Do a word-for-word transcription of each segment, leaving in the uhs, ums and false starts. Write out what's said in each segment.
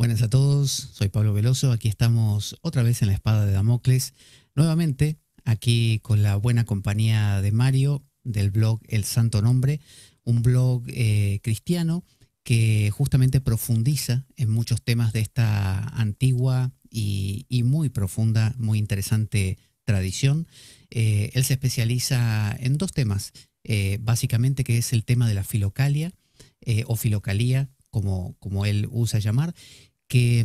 Buenas a todos, soy Pablo Veloso, aquí estamos otra vez en La Espada de Damocles, nuevamente aquí con la buena compañía de Mario del blog El Santo Nombre, un blog eh, cristiano que justamente profundiza en muchos temas de esta antigua y, y muy profunda, muy interesante tradición. Eh, él se especializa en dos temas, eh, básicamente que es el tema de la filocalia eh, o filocalía, como, como él usa llamar, Que,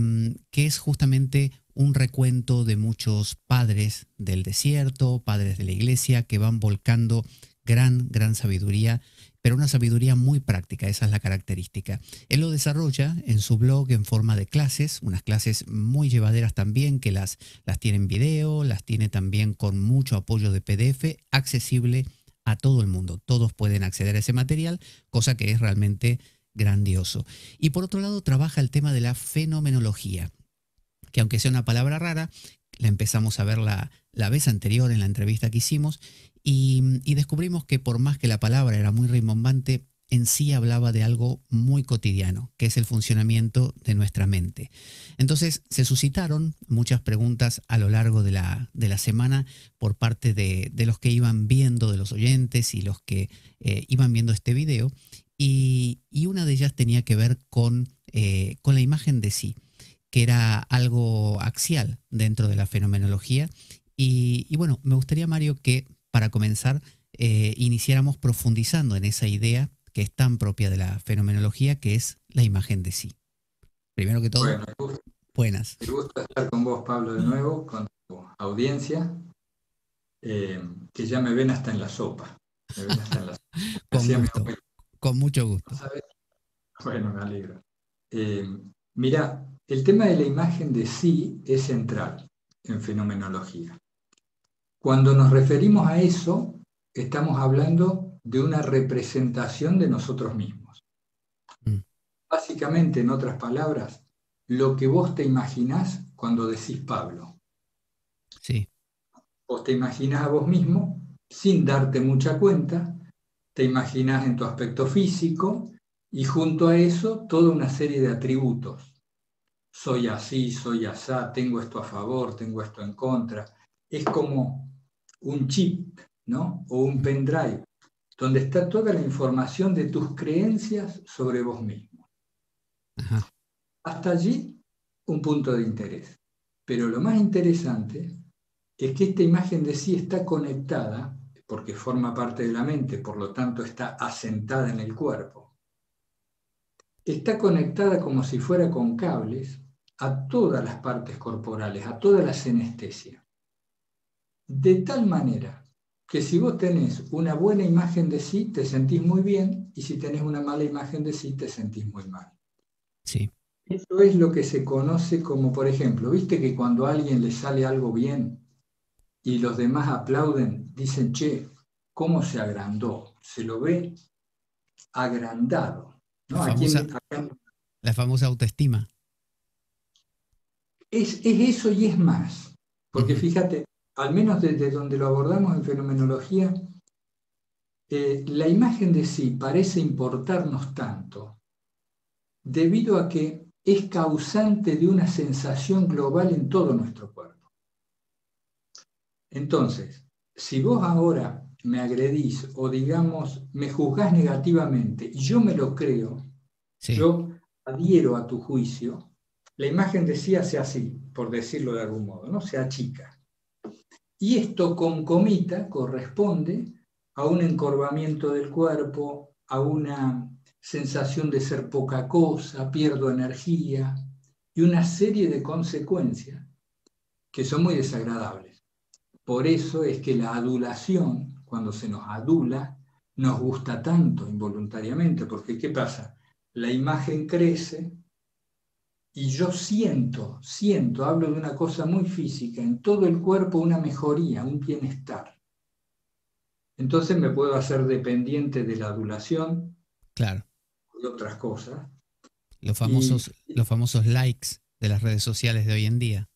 que es justamente un recuento de muchos padres del desierto, padres de la iglesia, que van volcando gran, gran sabiduría, pero una sabiduría muy práctica, esa es la característica. Él lo desarrolla en su blog en forma de clases, unas clases muy llevaderas también, que las, las tiene en video, las tiene también con mucho apoyo de P D F, accesible a todo el mundo. Todos pueden acceder a ese material, cosa que es realmente grandioso. Y por otro lado trabaja el tema de la fenomenología, que aunque sea una palabra rara, la empezamos a ver la, la vez anterior en la entrevista que hicimos y, y descubrimos que por más que la palabra era muy rimbombante, en sí hablaba de algo muy cotidiano, que es el funcionamiento de nuestra mente. Entonces se suscitaron muchas preguntas a lo largo de la, de la semana por parte de, de los que iban viendo, de los oyentes y los que eh, iban viendo este video. Y, y una de ellas tenía que ver con, eh, con la imagen de sí, que era algo axial dentro de la fenomenología. Y, y bueno, me gustaría, Mario, que para comenzar eh, iniciáramos profundizando en esa idea que es tan propia de la fenomenología, que es la imagen de sí. Primero que todo, bueno, gusto, buenas. Me gusta estar con vos, Pablo, de nuevo, con tu audiencia, eh, que ya me ven hasta en la sopa. Me ven hasta en la sopa. Con mucho gusto. Bueno, me alegro. Eh, mira, el tema de la imagen de sí es central en fenomenología. Cuando nos referimos a eso, estamos hablando de una representación de nosotros mismos. Mm. Básicamente, en otras palabras, lo que vos te imaginás cuando decís Pablo. Sí. Vos te imaginás a vos mismo sin darte mucha cuenta. Te imaginas en tu aspecto físico y junto a eso toda una serie de atributos. Soy así, soy asá, tengo esto a favor, tengo esto en contra. Es como un chip, ¿no? O un pendrive, donde está toda la información de tus creencias sobre vos mismo. Ajá. Hasta allí un punto de interés. Pero lo más interesante es que esta imagen de sí está conectada porque forma parte de la mente, por lo tanto está asentada en el cuerpo. Está conectada como si fuera con cables a todas las partes corporales, a toda la senestesia. De tal manera que si vos tenés una buena imagen de sí, te sentís muy bien, y si tenés una mala imagen de sí, te sentís muy mal. Sí. Eso es lo que se conoce como, por ejemplo, ¿viste que cuando a alguien le sale algo bien y los demás aplauden, dicen, che, cómo se agrandó? Se lo ve agrandado, ¿no? La famosa, ¿A quién la famosa autoestima. Es, es eso y es más. Porque uh-huh. Fíjate, al menos desde donde lo abordamos en fenomenología, eh, la imagen de sí parece importarnos tanto debido a que es causante de una sensación global en todo nuestro cuerpo. Entonces, si vos ahora me agredís o, digamos, me juzgás negativamente y yo me lo creo, sí, yo adhiero a tu juicio, la imagen de sí hace así, por decirlo de algún modo, ¿no? Se achica. Y esto concomita, corresponde a un encorvamiento del cuerpo, a una sensación de ser poca cosa, pierdo energía y una serie de consecuencias que son muy desagradables. Por eso es que la adulación, cuando se nos adula, nos gusta tanto involuntariamente, porque ¿qué pasa? La imagen crece y yo siento, siento, hablo de una cosa muy física, en todo el cuerpo una mejoría, un bienestar. Entonces me puedo hacer dependiente de la adulación, claro, y otras cosas. Los famosos, y, los famosos likes de las redes sociales de hoy en día.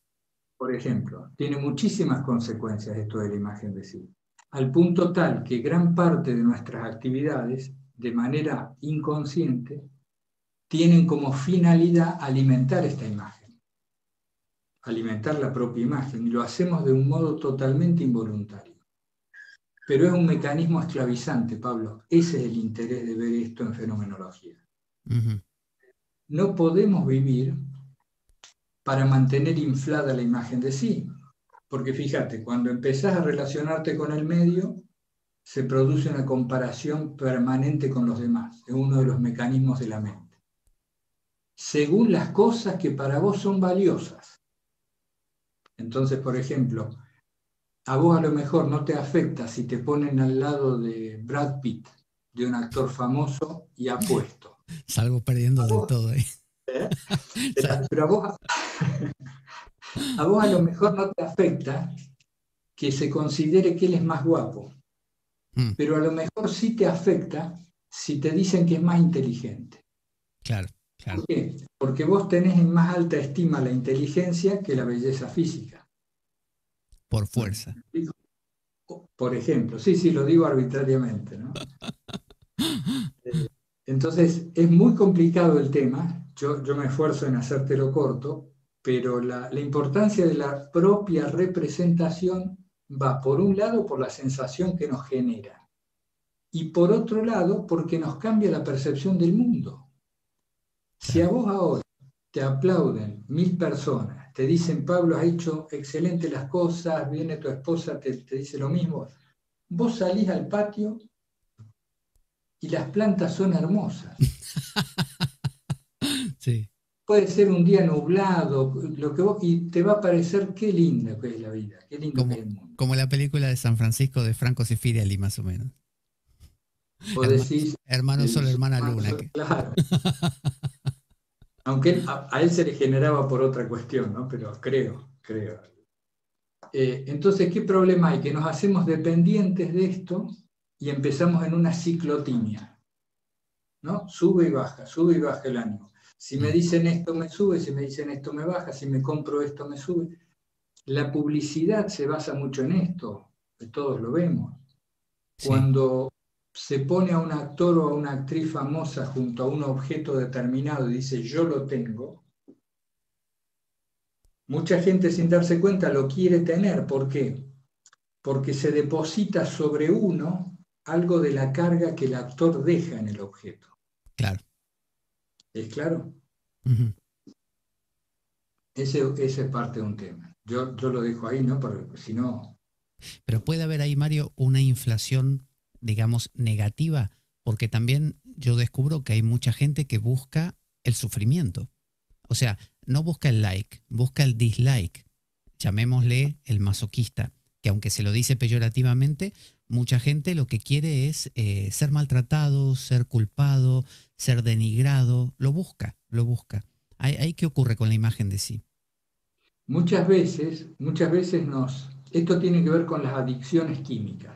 Por ejemplo, tiene muchísimas consecuencias esto de la imagen de sí, al punto tal que gran parte de nuestras actividades, de manera inconsciente, tienen como finalidad alimentar esta imagen, alimentar la propia imagen, y lo hacemos de un modo totalmente involuntario. Pero es un mecanismo esclavizante, Pablo. Ese es el interés de ver esto en fenomenología. Uh-huh. No podemos vivir para mantener inflada la imagen de sí. Porque fíjate, cuando empezás a relacionarte con el medio, se produce una comparación permanente con los demás. Es uno de los mecanismos de la mente. Según las cosas que para vos son valiosas. Entonces, por ejemplo, a vos a lo mejor no te afecta si te ponen al lado de Brad Pitt, de un actor famoso y apuesto. Salgo perdiendo de todo ahí. ¿Eh? Pero, pero a, vos, a vos a lo mejor no te afecta que se considere que él es más guapo, mm. pero a lo mejor sí te afecta si te dicen que es más inteligente. Claro, claro. ¿Por qué? Porque vos tenés en más alta estima la inteligencia que la belleza física. Por fuerza. Por ejemplo, sí, sí, lo digo arbitrariamente, ¿no? Entonces, es muy complicado el tema. Yo, yo me esfuerzo en hacértelo corto, pero la, la importancia de la propia representación va, por un lado, por la sensación que nos genera, y por otro lado, porque nos cambia la percepción del mundo. Si a vos ahora te aplauden mil personas, te dicen, Pablo, has hecho excelente las cosas, viene tu esposa, te, te dice lo mismo. Vos salís al patio y las plantas son hermosas. Sí. Puede ser un día nublado, lo que vos, y te va a parecer qué linda que es la vida, qué lindo como, que es el mundo. Como la película de San Francisco de Franco Cifidelli, más o menos. Vos hermano, decís... Hermano sol, hermana hermano luna. Sol, claro. Aunque él, a, a él se le generaba por otra cuestión, ¿no? Pero creo, creo. Eh, entonces, ¿qué problema hay? Que nos hacemos dependientes de esto y empezamos en una ciclotimia, ¿no? Sube y baja, sube y baja el ánimo. Si me dicen esto me sube, si me dicen esto me baja, si me compro esto me sube. La publicidad se basa mucho en esto, que todos lo vemos. Sí. Cuando se pone a un actor o a una actriz famosa junto a un objeto determinado y dice yo lo tengo, mucha gente sin darse cuenta lo quiere tener. ¿Por qué? Porque se deposita sobre uno algo de la carga que el actor deja en el objeto. Claro. ¿Es claro? Uh-huh. Ese, ese es parte de un tema. Yo, yo lo dejo ahí, ¿no? Porque si no... Pero puede haber ahí, Mario, una inflación... digamos, negativa, porque también yo descubro que hay mucha gente que busca el sufrimiento. O sea, no busca el like, busca el dislike. Llamémosle el masoquista, que aunque se lo dice peyorativamente, mucha gente lo que quiere es eh, ser maltratado, ser culpado, ser denigrado. Lo busca, lo busca. ¿Hay, hay qué ocurre con la imagen de sí? Muchas veces, muchas veces nos... Esto tiene que ver con las adicciones químicas.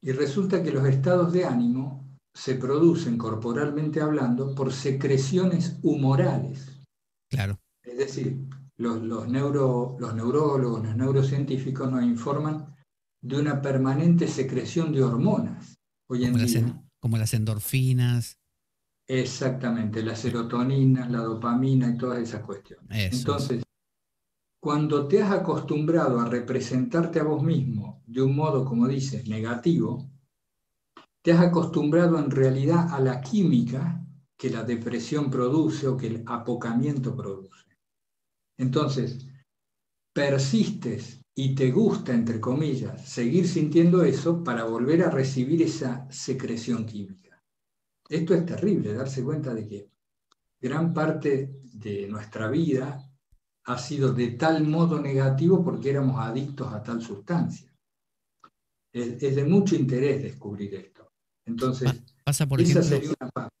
Y resulta que los estados de ánimo se producen, corporalmente hablando, por secreciones humorales. Claro. Es decir, los, los, neuro, los neurólogos, los neurocientíficos nos informan de una permanente secreción de hormonas hoy en día. Las, como las endorfinas. Exactamente, la serotonina, la dopamina y todas esas cuestiones. Eso. Entonces, cuando te has acostumbrado a representarte a vos mismo de un modo, como dices, negativo, te has acostumbrado en realidad a la química que la depresión produce o que el apocamiento produce. Entonces, persistes y te gusta, entre comillas, seguir sintiendo eso para volver a recibir esa secreción química. Esto es terrible, darse cuenta de que gran parte de nuestra vida ha sido de tal modo negativo porque éramos adictos a tal sustancia. Es, es de mucho interés descubrir esto. Entonces, pasa por esa ejemplo, sería una parte.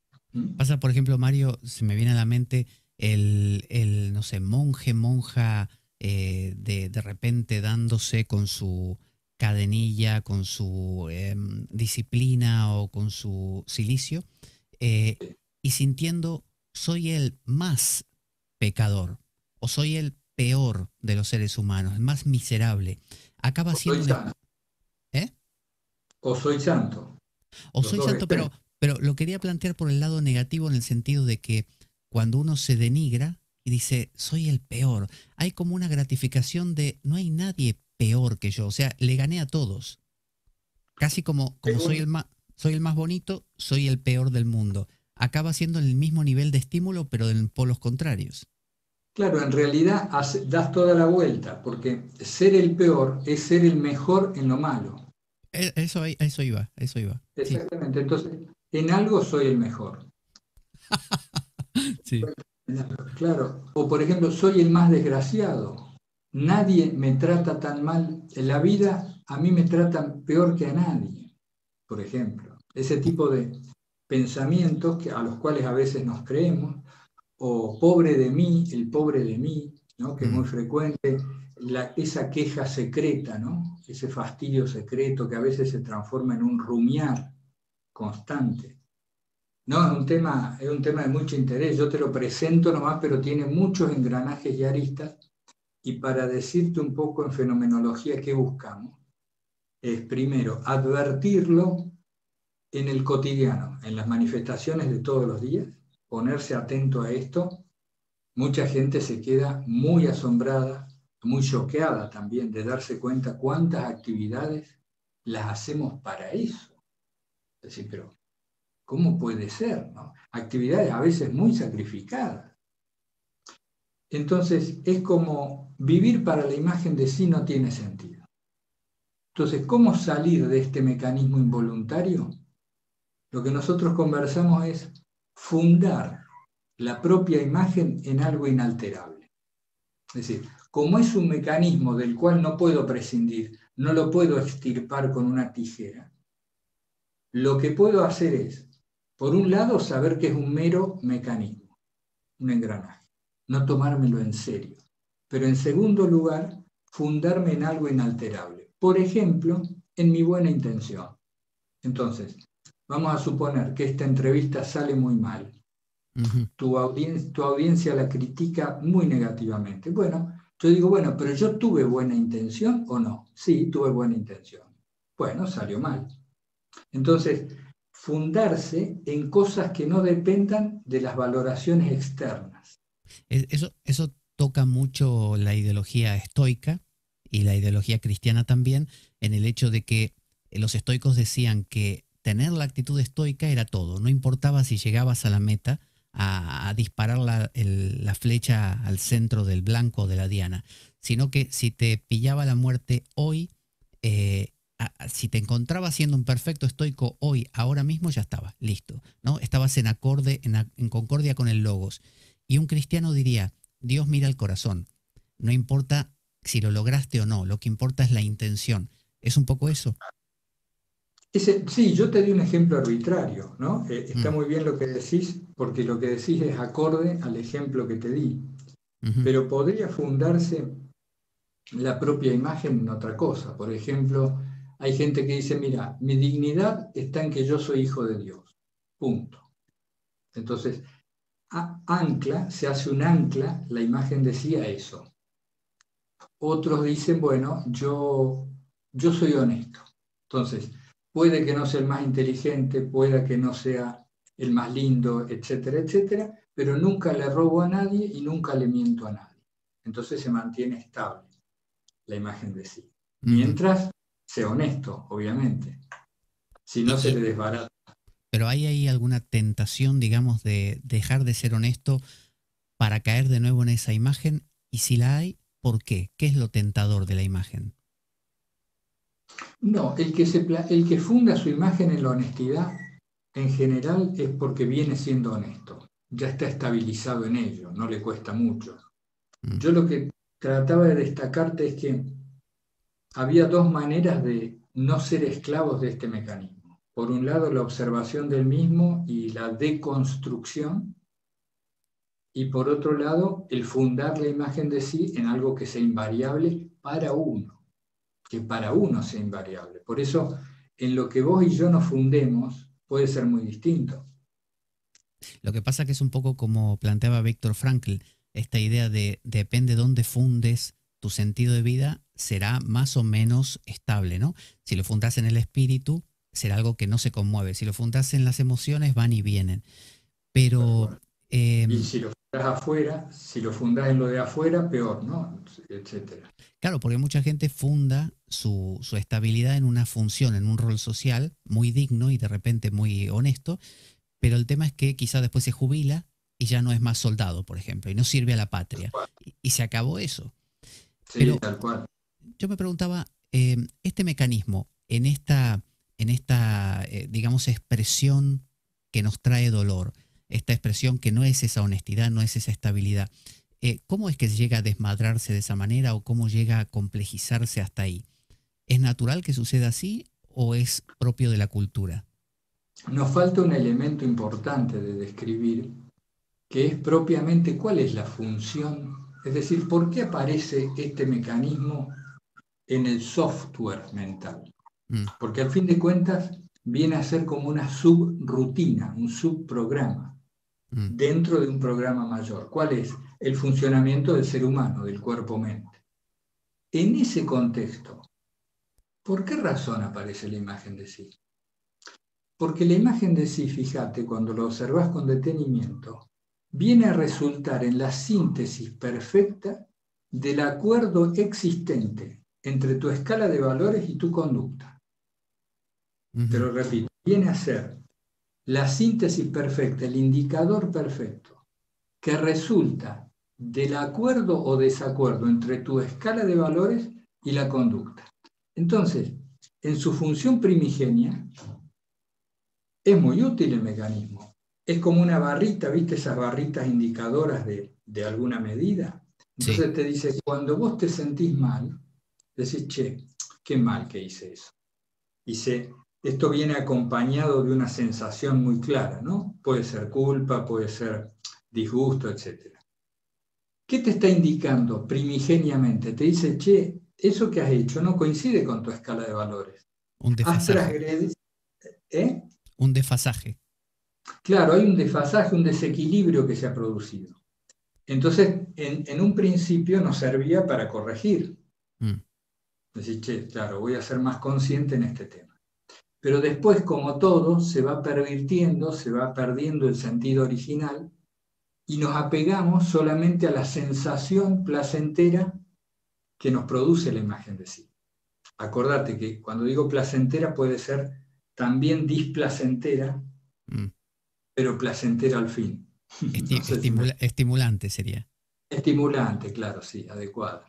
Pasa, por ejemplo, Mario, se me viene a la mente el, el no sé, monje, monja, eh, de, de repente dándose con su cadenilla, con su eh, disciplina o con su cilicio, eh, sí. y sintiendo, soy el más pecador. O soy el peor de los seres humanos, el más miserable. Acaba o siendo. Soy santo. ¿Eh? O soy santo. O los soy santo, pero, Pero lo quería plantear por el lado negativo, en el sentido de que cuando uno se denigra y dice, soy el peor, hay como una gratificación de, no hay nadie peor que yo, o sea, le gané a todos. Casi como, como soy el más, soy el más bonito, soy el peor del mundo. Acaba siendo el mismo nivel de estímulo, pero en polos contrarios. Claro, en realidad das toda la vuelta, porque ser el peor es ser el mejor en lo malo. Eso, eso iba, eso iba. Exactamente, sí. Entonces, en algo soy el mejor. Sí. Claro, o por ejemplo, soy el más desgraciado. Nadie me trata tan mal. En la vida a mí me tratan peor que a nadie, por ejemplo. Ese tipo de pensamientos que, a los cuales a veces nos creemos, o pobre de mí, el pobre de mí, ¿no? Que es muy frecuente, la, esa queja secreta, ¿no? Ese fastidio secreto que a veces se transforma en un rumiar constante. No, es un tema, es un tema de mucho interés, yo te lo presento nomás, pero tiene muchos engranajes y aristas, y para decirte un poco en fenomenología qué buscamos, es primero advertirlo en el cotidiano, en las manifestaciones de todos los días, ponerse atento a esto. Mucha gente se queda muy asombrada, muy choqueada también de darse cuenta cuántas actividades las hacemos para eso. Es decir, pero ¿cómo puede ser, no? Actividades a veces muy sacrificadas. Entonces, es como vivir para la imagen de sí no tiene sentido. Entonces, ¿cómo salir de este mecanismo involuntario? Lo que nosotros conversamos es fundar la propia imagen en algo inalterable. Es decir, como es un mecanismo del cual no puedo prescindir, no lo puedo extirpar con una tijera, lo que puedo hacer es, por un lado, saber que es un mero mecanismo, un engranaje, no tomármelo en serio. Pero en segundo lugar, fundarme en algo inalterable. Por ejemplo, en mi buena intención. Entonces, vamos a suponer que esta entrevista sale muy mal. Uh-huh. Tu audien- tu audiencia la critica muy negativamente. Bueno, yo digo, bueno, pero yo tuve buena intención o no. Sí, tuve buena intención. Bueno, salió mal. Entonces, fundarse en cosas que no dependan de las valoraciones externas. Eso, eso toca mucho la ideología estoica y la ideología cristiana también, en el hecho de que los estoicos decían que tener la actitud estoica era todo, no importaba si llegabas a la meta a, a disparar la, el, la flecha al centro del blanco de la diana, sino que si te pillaba la muerte hoy, eh, a, si te encontrabas siendo un perfecto estoico hoy, ahora mismo ya estabas, listo, ¿no? Estabas en, acorde, en, en concordia con el logos. Y un cristiano diría, Dios mira el corazón, no importa si lo lograste o no, lo que importa es la intención. ¿Es un poco eso? Ese, sí, yo te di un ejemplo arbitrario, ¿no? Eh, está muy bien lo que decís, porque lo que decís es acorde al ejemplo que te di. Uh-huh. Pero podría fundarse la propia imagen en otra cosa. Por ejemplo, hay gente que dice, mira, mi dignidad está en que yo soy hijo de Dios. Punto. Entonces, a, ancla, se hace un ancla, la imagen decía eso. Otros dicen, bueno, yo, yo soy honesto. Entonces, puede que no sea el más inteligente, pueda que no sea el más lindo, etcétera, etcétera, pero nunca le robo a nadie y nunca le miento a nadie. Entonces se mantiene estable la imagen de sí. Mientras sea honesto, obviamente. Si no, se le desbarata. ¿Pero hay ahí alguna tentación, digamos, de dejar de ser honesto para caer de nuevo en esa imagen? Y si la hay, ¿por qué? ¿Qué es lo tentador de la imagen? No, el que, se, el que funda su imagen en la honestidad, en general, es porque viene siendo honesto. Ya está estabilizado en ello, no le cuesta mucho. Yo lo que trataba de destacarte es que había dos maneras de no ser esclavos de este mecanismo. Por un lado, la observación del mismo y la deconstrucción. Y por otro lado, el fundar la imagen de sí en algo que sea invariable para uno. que para uno sea invariable. Por eso, en lo que vos y yo nos fundemos, puede ser muy distinto. Lo que pasa que es un poco como planteaba Víctor Frankl, esta idea de depende de dónde fundes tu sentido de vida, será más o menos estable, ¿no? Si lo fundas en el espíritu, será algo que no se conmueve. Si lo fundás en las emociones, van y vienen. Pero... Eh, y si lo fundás afuera, si lo fundás en lo de afuera, peor, ¿no? Etcétera. Claro, porque mucha gente funda su, su estabilidad en una función, en un rol social muy digno y de repente muy honesto, pero el tema es que quizás después se jubila y ya no es más soldado, por ejemplo, y no sirve a la patria. Y, y se acabó eso. Sí, pero tal cual. Yo me preguntaba, eh, este mecanismo, en esta, en esta eh, digamos, expresión que nos trae dolor, esta expresión que no es esa honestidad, no es esa estabilidad, eh, ¿cómo es que llega a desmadrarse de esa manera o cómo llega a complejizarse hasta ahí? ¿Es natural que suceda así o es propio de la cultura? Nos falta un elemento importante de describir, que es propiamente cuál es la función, es decir, ¿por qué aparece este mecanismo en el software mental? Mm. Porque al fin de cuentas viene a ser como una subrutina, un subprograma, mm. dentro de un programa mayor. ¿Cuál es? El funcionamiento del ser humano, del cuerpo-mente. En ese contexto, ¿por qué razón aparece la imagen de sí? Porque la imagen de sí, fíjate, cuando lo observas con detenimiento, viene a resultar en la síntesis perfecta del acuerdo existente entre tu escala de valores y tu conducta. Uh-huh. Pero repito, viene a ser la síntesis perfecta, el indicador perfecto, que resulta del acuerdo o desacuerdo entre tu escala de valores y la conducta. Entonces, en su función primigenia, es muy útil el mecanismo. Es como una barrita, ¿viste? Esas barritas indicadoras de, de alguna medida. Entonces sí. te dice, cuando vos te sentís mal, decís, che, qué mal que hice eso. Dice, esto viene acompañado de una sensación muy clara, ¿no? Puede ser culpa, puede ser disgusto, etcétera. ¿Qué te está indicando primigeniamente? Te dice, che, eso que has hecho no coincide con tu escala de valores. Un desfasaje. Has transgredido, ¿eh? Un desfasaje. Claro, hay un desfasaje, un desequilibrio que se ha producido. Entonces, en, en un principio nos servía para corregir. Mm. Decir, che, claro, voy a ser más consciente en este tema. Pero después, como todo, se va pervirtiendo, se va perdiendo el sentido original y nos apegamos solamente a la sensación placentera que nos produce la imagen de sí. Acordate que cuando digo placentera puede ser también displacentera, mm. pero placentera al fin. Entonces, Estimula- estimulante sería. Estimulante, claro, sí, adecuada.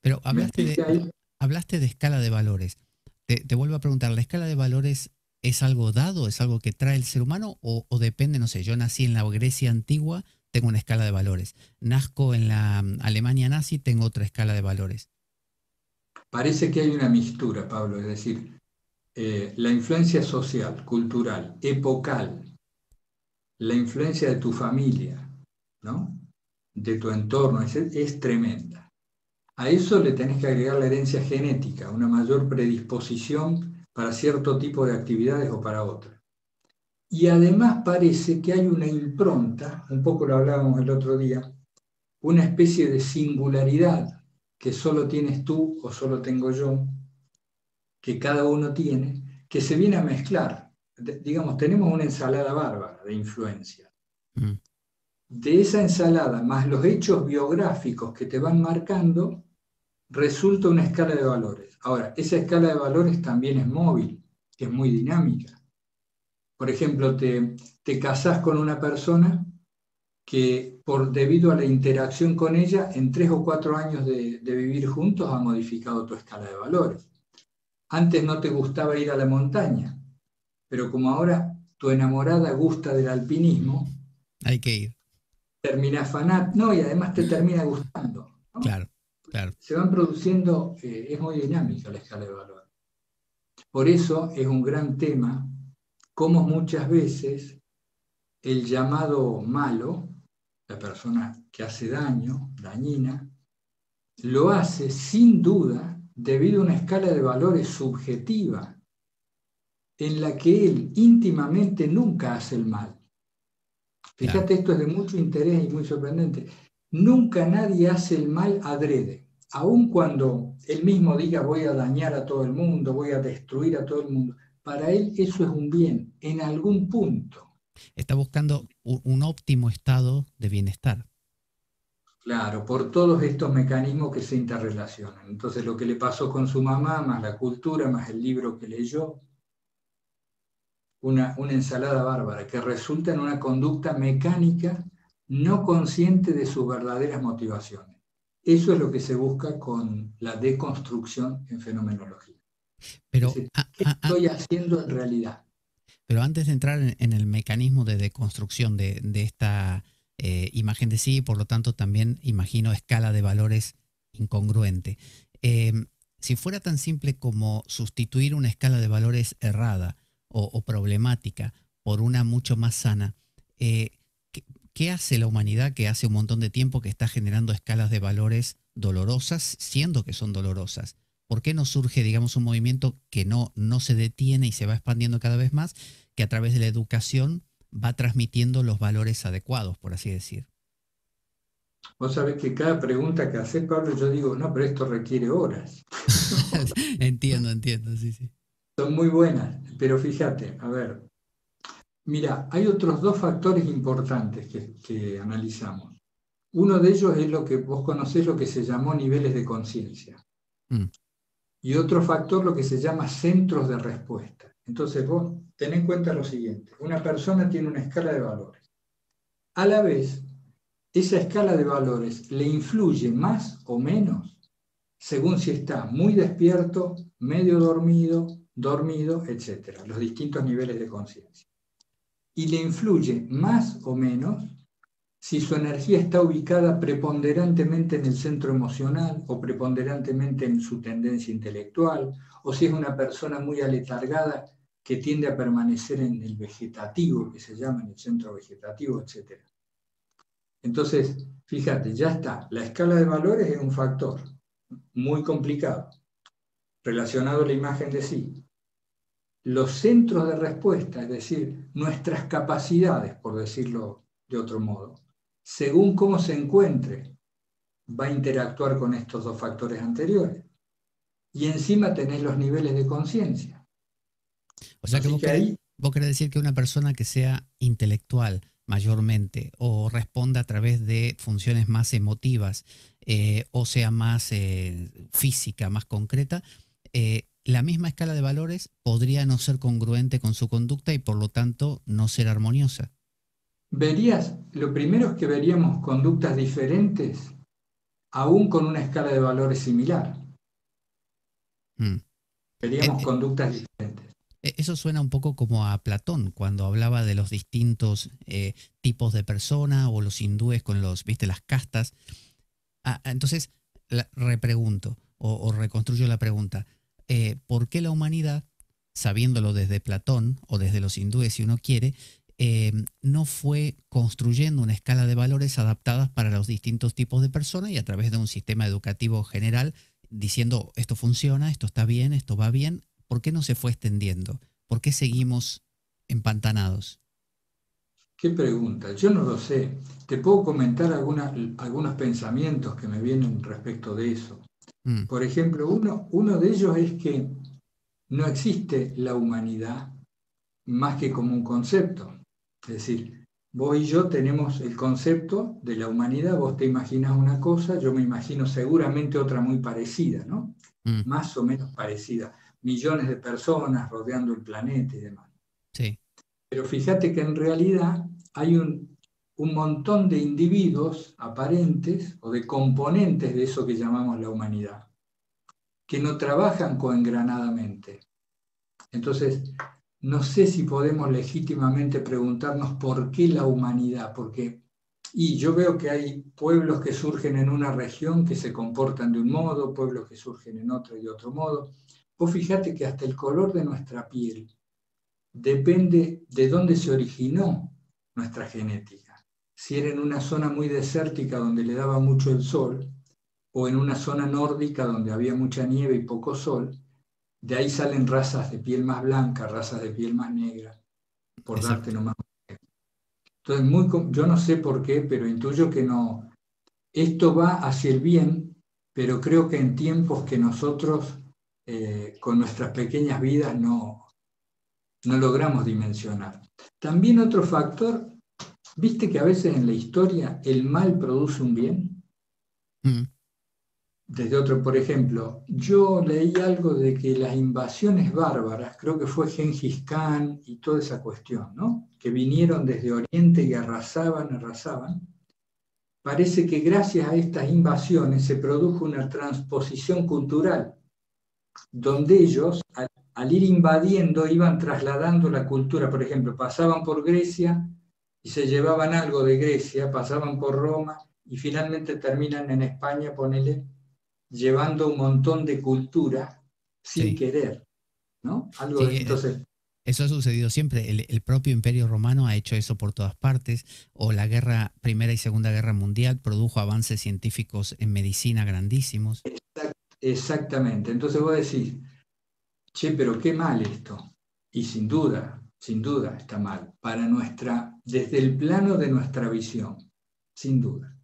Pero hablaste de, hablaste de escala de valores. Te, te vuelvo a preguntar, ¿la escala de valores es algo dado, es algo que trae el ser humano o, o depende, no sé, yo nací en la Grecia antigua, tengo una escala de valores. Nazco en la Alemania nazi, tengo otra escala de valores. Parece que hay una mixtura, Pablo, es decir, eh, la influencia social, cultural, epocal, la influencia de tu familia, ¿no? De tu entorno, es, es tremenda. A eso le tenés que agregar la herencia genética, una mayor predisposición para cierto tipo de actividades o para otras. Y además parece que hay una impronta, un poco lo hablábamos el otro día, una especie de singularidad que solo tienes tú o solo tengo yo, que cada uno tiene, que se viene a mezclar. Digamos, tenemos una ensalada bárbara de influencia. Mm. De esa ensalada, más los hechos biográficos que te van marcando, resulta una escala de valores. Ahora, esa escala de valores también es móvil, es muy dinámica. Por ejemplo, te, te casás con una persona que, por, debido a la interacción con ella, en tres o cuatro años de, de vivir juntos ha modificado tu escala de valores. Antes no te gustaba ir a la montaña, pero como ahora tu enamorada gusta del alpinismo, hay que ir. Terminás fanat, no, y además te termina gustando, ¿no? Claro, claro. Se van produciendo, eh, es muy dinámica la escala de valores. Por eso es un gran tema, cómo muchas veces el llamado malo, la persona que hace daño, dañina, lo hace sin duda debido a una escala de valores subjetiva, en la que él íntimamente nunca hace el mal. Fíjate, claro. Esto es de mucho interés y muy sorprendente. Nunca nadie hace el mal adrede, aun cuando él mismo diga voy a dañar a todo el mundo, voy a destruir a todo el mundo. Para él eso es un bien, en algún punto. Está buscando un óptimo estado de bienestar. Claro, por todos estos mecanismos que se interrelacionan. Entonces lo que le pasó con su mamá, más la cultura, más el libro que leyó, una, una ensalada bárbara que resulta en una conducta mecánica no consciente de sus verdaderas motivaciones. Eso es lo que se busca con la deconstrucción en fenomenología. Pero, ¿qué estoy haciendo en realidad? Pero antes de entrar en el mecanismo de deconstrucción de, de esta eh, imagen de sí, por lo tanto también imagino escala de valores incongruente. Eh, si fuera tan simple como sustituir una escala de valores errada o, o problemática por una mucho más sana, eh, ¿qué, qué hace la humanidad que hace un montón de tiempo que está generando escalas de valores dolorosas, siendo que son dolorosas? ¿Por qué no surge, digamos, un movimiento que no, no se detiene y se va expandiendo cada vez más, que a través de la educación va transmitiendo los valores adecuados, por así decir? Vos sabés que cada pregunta que haces, Pablo, yo digo, no, pero esto requiere horas. Entiendo, entiendo, sí, sí. Son muy buenas, pero fíjate, a ver, mira, hay otros dos factores importantes que, que analizamos. Uno de ellos es lo que vos conocés, lo que se llamó niveles de conciencia. Mm. Y otro factor, lo que se llama centros de respuesta. Entonces vos ten en cuenta lo siguiente. Una persona tiene una escala de valores. A la vez, esa escala de valores le influye más o menos según si está muy despierto, medio dormido, dormido, etcétera. Los distintos niveles de conciencia. Y le influye más o menos si su energía está ubicada preponderantemente en el centro emocional o preponderantemente en su tendencia intelectual, o si es una persona muy aletargada que tiende a permanecer en el vegetativo, que se llama en el centro vegetativo, etcétera. Entonces, fíjate, ya está. La escala de valores es un factor muy complicado, relacionado a la imagen de sí. Los centros de respuesta, es decir, nuestras capacidades, por decirlo de otro modo, según cómo se encuentre, va a interactuar con estos dos factores anteriores. Y encima tenés los niveles de conciencia. O sea, que vos, que querés, ahí, vos querés decir que una persona que sea intelectual mayormente o responda a través de funciones más emotivas eh, o sea más eh, física, más concreta, eh, la misma escala de valores podría no ser congruente con su conducta y por lo tanto no ser armoniosa. Verías, lo primero es que veríamos conductas diferentes aún con una escala de valores similar. Mm. Veríamos eh, conductas diferentes. Eso suena un poco como a Platón, cuando hablaba de los distintos eh, tipos de personas o los hindúes con los, viste, las castas. Ah, entonces, la, repregunto o, o reconstruyo la pregunta. Eh, ¿Por qué la humanidad, sabiéndolo desde Platón o desde los hindúes si uno quiere, Eh, no fue construyendo una escala de valores adaptadas para los distintos tipos de personas y a través de un sistema educativo general diciendo esto funciona, esto está bien, esto va bien? ¿Por qué no se fue extendiendo? ¿Por qué seguimos empantanados? ¿Qué pregunta? Yo no lo sé. Te puedo comentar alguna, algunos pensamientos que me vienen respecto de eso. Mm. Por ejemplo, uno, uno de ellos es que no existe la humanidad más que como un concepto. Es decir, vos y yo tenemos el concepto de la humanidad, vos te imaginas una cosa, yo me imagino seguramente otra muy parecida, ¿no? Mm. Más o menos parecida. Millones de personas rodeando el planeta y demás. Sí. Pero fíjate que en realidad hay un, un montón de individuos aparentes o de componentes de eso que llamamos la humanidad, que no trabajan coengranadamente. Entonces, no sé si podemos legítimamente preguntarnos por qué la humanidad, porque, y yo veo que hay pueblos que surgen en una región que se comportan de un modo, pueblos que surgen en otra y de otro modo. Vos fíjate que hasta el color de nuestra piel depende de dónde se originó nuestra genética. Si era en una zona muy desértica donde le daba mucho el sol, o en una zona nórdica donde había mucha nieve y poco sol, de ahí salen razas de piel más blanca, razas de piel más negra, por Exacto. darte nomás. Entonces, muy, yo no sé por qué, pero intuyo que no. Esto va hacia el bien, pero creo que en tiempos que nosotros, eh, con nuestras pequeñas vidas, no, no logramos dimensionar. También otro factor, ¿viste que a veces en la historia el mal produce un bien? Mm. Desde otro, por ejemplo, yo leí algo de que las invasiones bárbaras, creo que fue Genghis Khan y toda esa cuestión, ¿no? Que vinieron desde Oriente y arrasaban, arrasaban. Parece que gracias a estas invasiones se produjo una transposición cultural, donde ellos, al, al ir invadiendo, iban trasladando la cultura. Por ejemplo, pasaban por Grecia y se llevaban algo de Grecia, pasaban por Roma y finalmente terminan en España, ponele, llevando un montón de cultura sin sí. querer, ¿no? Algo sí, de, entonces... Eso ha sucedido siempre. El, el propio Imperio Romano ha hecho eso por todas partes. O la guerra, Primera y Segunda Guerra Mundial, produjo avances científicos en medicina grandísimos. Exact, exactamente. Entonces vos decís, che, pero qué mal esto. Y sin duda, sin duda está mal. Para nuestra, desde el plano de nuestra visión, sin duda.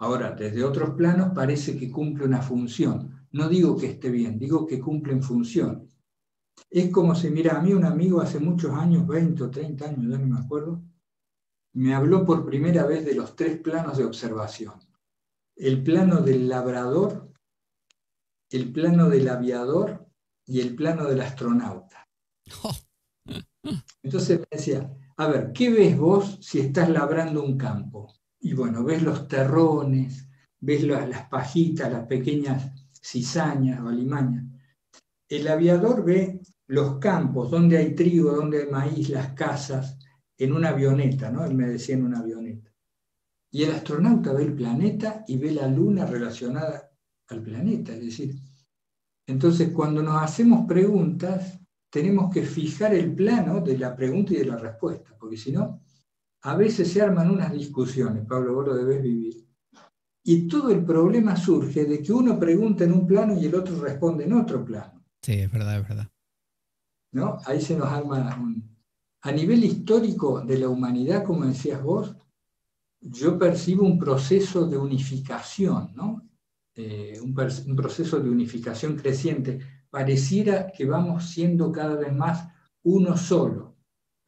Ahora, desde otros planos parece que cumple una función. No digo que esté bien, digo que cumplen funciones. Es como si, mira, a mí un amigo hace muchos años, veinte o treinta años, ya no me acuerdo, me habló por primera vez de los tres planos de observación. El plano del labrador, el plano del aviador y el plano del astronauta. Entonces me decía, a ver, ¿qué ves vos si estás labrando un campo? Y bueno, ves los terrones, ves las, las pajitas, las pequeñas cizañas o alimañas. El aviador ve los campos, donde hay trigo, donde hay maíz, las casas, en una avioneta, ¿no? Él me decía en una avioneta. Y el astronauta ve el planeta y ve la luna relacionada al planeta. Es decir, entonces cuando nos hacemos preguntas, tenemos que fijar el plano de la pregunta y de la respuesta, porque si no... A veces se arman unas discusiones, Pablo, vos lo debés vivir. Y todo el problema surge de que uno pregunta en un plano y el otro responde en otro plano. Sí, es verdad, es verdad. ¿No? Ahí se nos arma un... A nivel histórico de la humanidad, como decías vos, yo percibo un proceso de unificación, ¿no? Eh, un, un proceso de unificación creciente. Pareciera que vamos siendo cada vez más uno solo.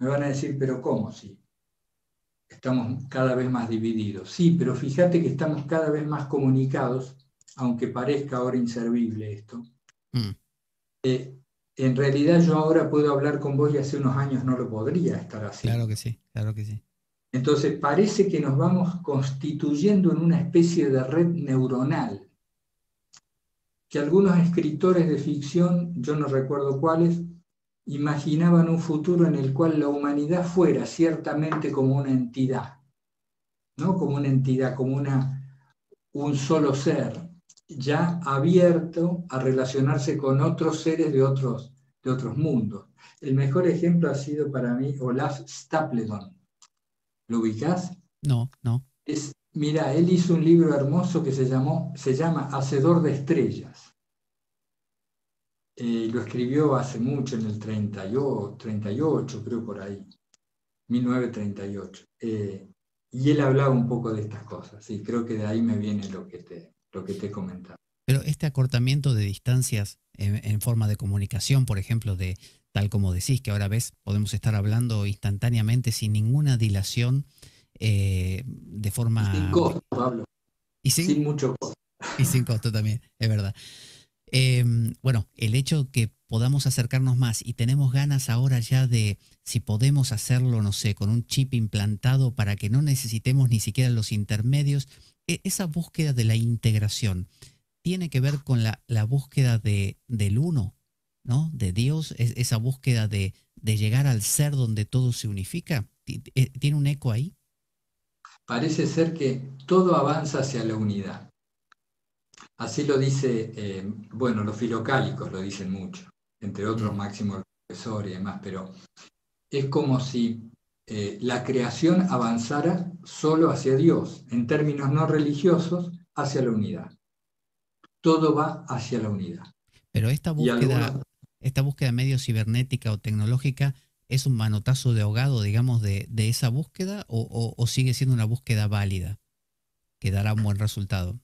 Me van a decir, pero ¿cómo? Sí. Estamos cada vez más divididos. Sí, pero fíjate que estamos cada vez más comunicados, aunque parezca ahora inservible esto. Mm. Eh, en realidad yo ahora puedo hablar con vos y hace unos años no lo podría estar así. Claro que sí, claro que sí. Entonces parece que nos vamos constituyendo en una especie de red neuronal, que algunos escritores de ficción, yo no recuerdo cuáles, imaginaban un futuro en el cual la humanidad fuera ciertamente como una entidad, ¿no? Como una entidad, como una, un solo ser, ya abierto a relacionarse con otros seres de otros, de otros mundos. El mejor ejemplo ha sido para mí Olaf Stapledon. ¿Lo ubicás? No, no. Es, mira, él hizo un libro hermoso que se, llamó, se llama Hacedor de Estrellas. Eh, lo escribió hace mucho, en el treinta y ocho, creo por ahí, mil novecientos treinta y ocho. Eh, y él hablaba un poco de estas cosas, y creo que de ahí me viene lo que te, lo que te comentaba. Pero este acortamiento de distancias en, en forma de comunicación, por ejemplo, de tal como decís, que ahora ves, podemos estar hablando instantáneamente sin ninguna dilación, eh, de forma... Sin costo, Pablo. ¿Y sin? Sin mucho costo. Y sin costo también, es verdad. Eh, bueno, el hecho que podamos acercarnos más y tenemos ganas ahora ya de si podemos hacerlo, no sé, con un chip implantado para que no necesitemos ni siquiera los intermedios, esa búsqueda de la integración tiene que ver con la, la búsqueda de, del uno, ¿no? De Dios, es, esa búsqueda de, de llegar al ser donde todo se unifica. ¿Tiene un eco ahí? Parece ser que todo avanza hacia la unidad. Así lo dice, eh, bueno, los filocálicos lo dicen mucho, entre otros Máximo Profesor y demás, pero es como si eh, la creación avanzara solo hacia Dios, en términos no religiosos, hacia la unidad. Todo va hacia la unidad. Pero esta búsqueda, alguna... esta búsqueda medio cibernética o tecnológica, ¿es un manotazo de ahogado, digamos, de, de esa búsqueda o, o, o sigue siendo una búsqueda válida que dará un buen resultado?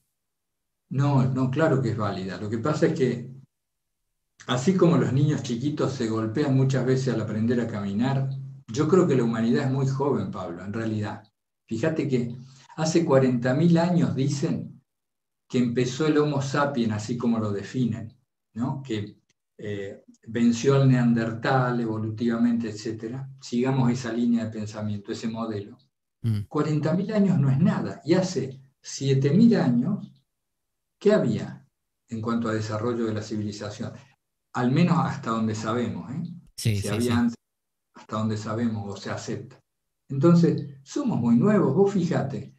No, no, claro que es válida. Lo que pasa es que Así como los niños chiquitos se golpean muchas veces al aprender a caminar, yo creo que la humanidad es muy joven, Pablo, en realidad. Fíjate que hace cuarenta mil años dicen que empezó el Homo sapiens, así como lo definen, ¿no? Que eh, venció al Neandertal evolutivamente, etcétera. Sigamos esa línea de pensamiento, ese modelo. Mm. cuarenta mil años no es nada. Y hace siete mil años, ¿qué había en cuanto a desarrollo de la civilización? Al menos hasta donde sabemos, ¿eh? Sí, si sí, había sí. Antes, hasta donde sabemos o se acepta. Entonces, somos muy nuevos. Vos fíjate,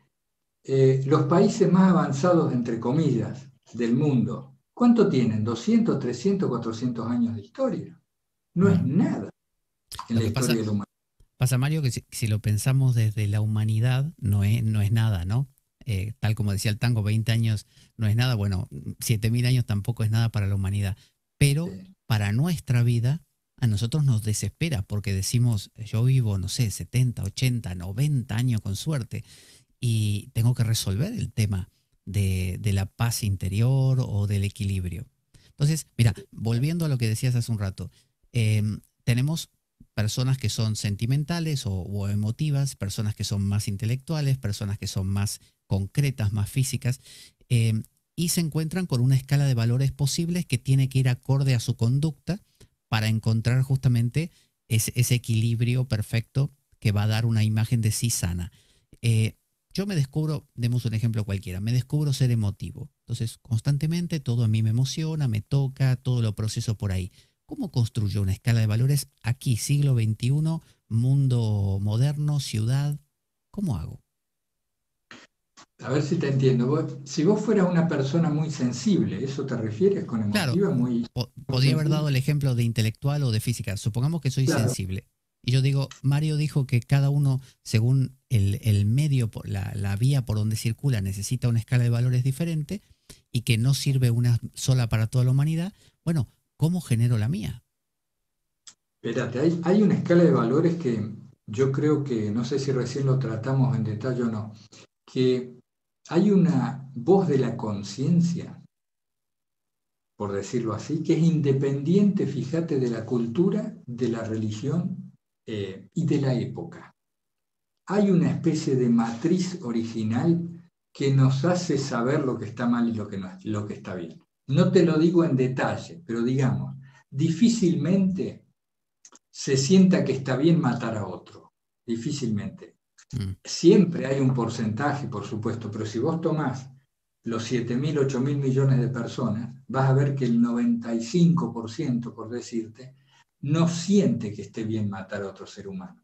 eh, los países más avanzados, entre comillas, del mundo, ¿cuánto tienen? ¿doscientos, trescientos, cuatrocientos años de historia? No es nada en la historia de la humanidad. Pasa, Mario, que si, si lo pensamos desde la humanidad, no es, no es nada, ¿no? Eh, tal como decía el tango, veinte años no es nada. Bueno, siete mil años tampoco es nada para la humanidad. Pero para nuestra vida, a nosotros nos desespera porque decimos, yo vivo, no sé, setenta, ochenta, noventa años con suerte y tengo que resolver el tema de, de la paz interior o del equilibrio. Entonces, mira, volviendo a lo que decías hace un rato, eh, tenemos personas que son sentimentales o, o emotivas, personas que son más intelectuales, personas que son más concretas, más físicas, eh, y se encuentran con una escala de valores posibles que tiene que ir acorde a su conducta para encontrar justamente ese, ese equilibrio perfecto que va a dar una imagen de sí sana. Eh, yo me descubro, demos un ejemplo cualquiera, me descubro ser emotivo. Entonces, constantemente todo a mí me emociona, me toca, todo lo proceso por ahí. ¿Cómo construyo una escala de valores aquí, siglo veintiuno, mundo moderno, ciudad? ¿Cómo hago? A ver si te entiendo. Vos, si vos fueras una persona muy sensible, ¿eso te refieres con emotiva? Claro, muy, po muy podría sensible. Haber dado el ejemplo de intelectual o de física. Supongamos que soy claro. sensible. Y yo digo, Mario dijo que cada uno, según el, el medio, la, la vía por donde circula, necesita una escala de valores diferente y que no sirve una sola para toda la humanidad. Bueno, ¿cómo genero la mía? Espérate, hay, hay una escala de valores que yo creo que, no sé si recién lo tratamos en detalle o no, que hay una voz de la conciencia, por decirlo así, que es independiente, fíjate, de la cultura, de la religión eh, y de la época. Hay una especie de matriz original que nos hace saber lo que está mal y lo que, no, lo que está bien. No te lo digo en detalle, pero digamos, difícilmente se sienta que está bien matar a otro, difícilmente. Siempre hay un porcentaje, por supuesto, pero si vos tomás los siete mil, ocho mil millones de personas, vas a ver que el noventa y cinco por ciento, por decirte, no siente que esté bien matar a otro ser humano.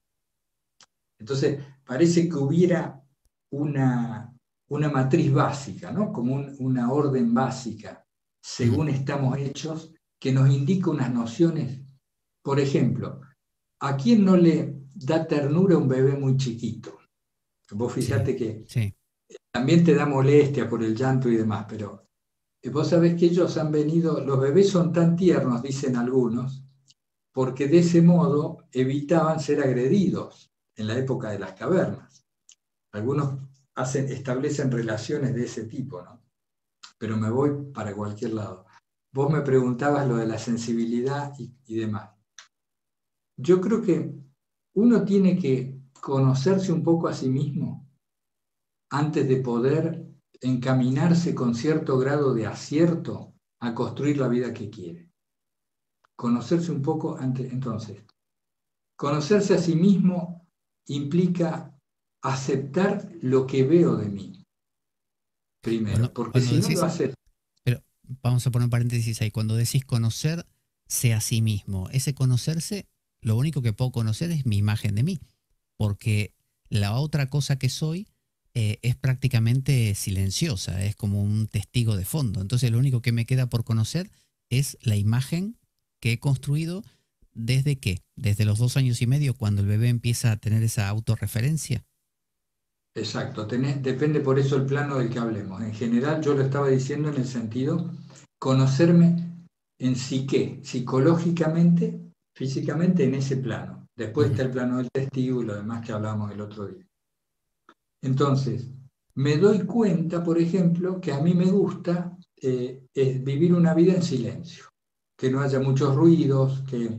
Entonces, parece que hubiera una, una matriz básica, ¿no? Como un, una orden básica, según estamos hechos, que nos indica unas nociones. Por ejemplo, ¿a quién no le da ternura a un bebé muy chiquito? Vos fijate sí, que sí. también te da molestia por el llanto y demás, pero vos sabés que ellos han venido, los bebés son tan tiernos, dicen algunos, porque de ese modo evitaban ser agredidos en la época de las cavernas. Algunos hacen, establecen relaciones de ese tipo, ¿no? Pero me voy para cualquier lado. Vos me preguntabas lo de la sensibilidad y, y demás. Yo creo que uno tiene que conocerse un poco a sí mismo antes de poder encaminarse con cierto grado de acierto a construir la vida que quiere. Conocerse un poco antes, entonces. Conocerse a sí mismo implica aceptar lo que veo de mí. Primero, bueno, porque si decís, no lo haces... Pero vamos a poner un paréntesis ahí. Cuando decís conocerse a sí mismo, ese conocerse... Lo único que puedo conocer es mi imagen de mí, porque la otra cosa que soy eh, es prácticamente silenciosa, es como un testigo de fondo. Entonces lo único que me queda por conocer es la imagen que he construido desde qué, desde los dos años y medio, cuando el bebé empieza a tener esa autorreferencia. Exacto, tenés, depende por eso el plano del que hablemos. En general yo lo estaba diciendo en el sentido conocerme en psique, psicológicamente, físicamente en ese plano. Después está el plano del testigo y lo demás que hablamos el otro día. Entonces, me doy cuenta, por ejemplo, que a mí me gusta eh, es vivir una vida en silencio. que no haya muchos ruidos, que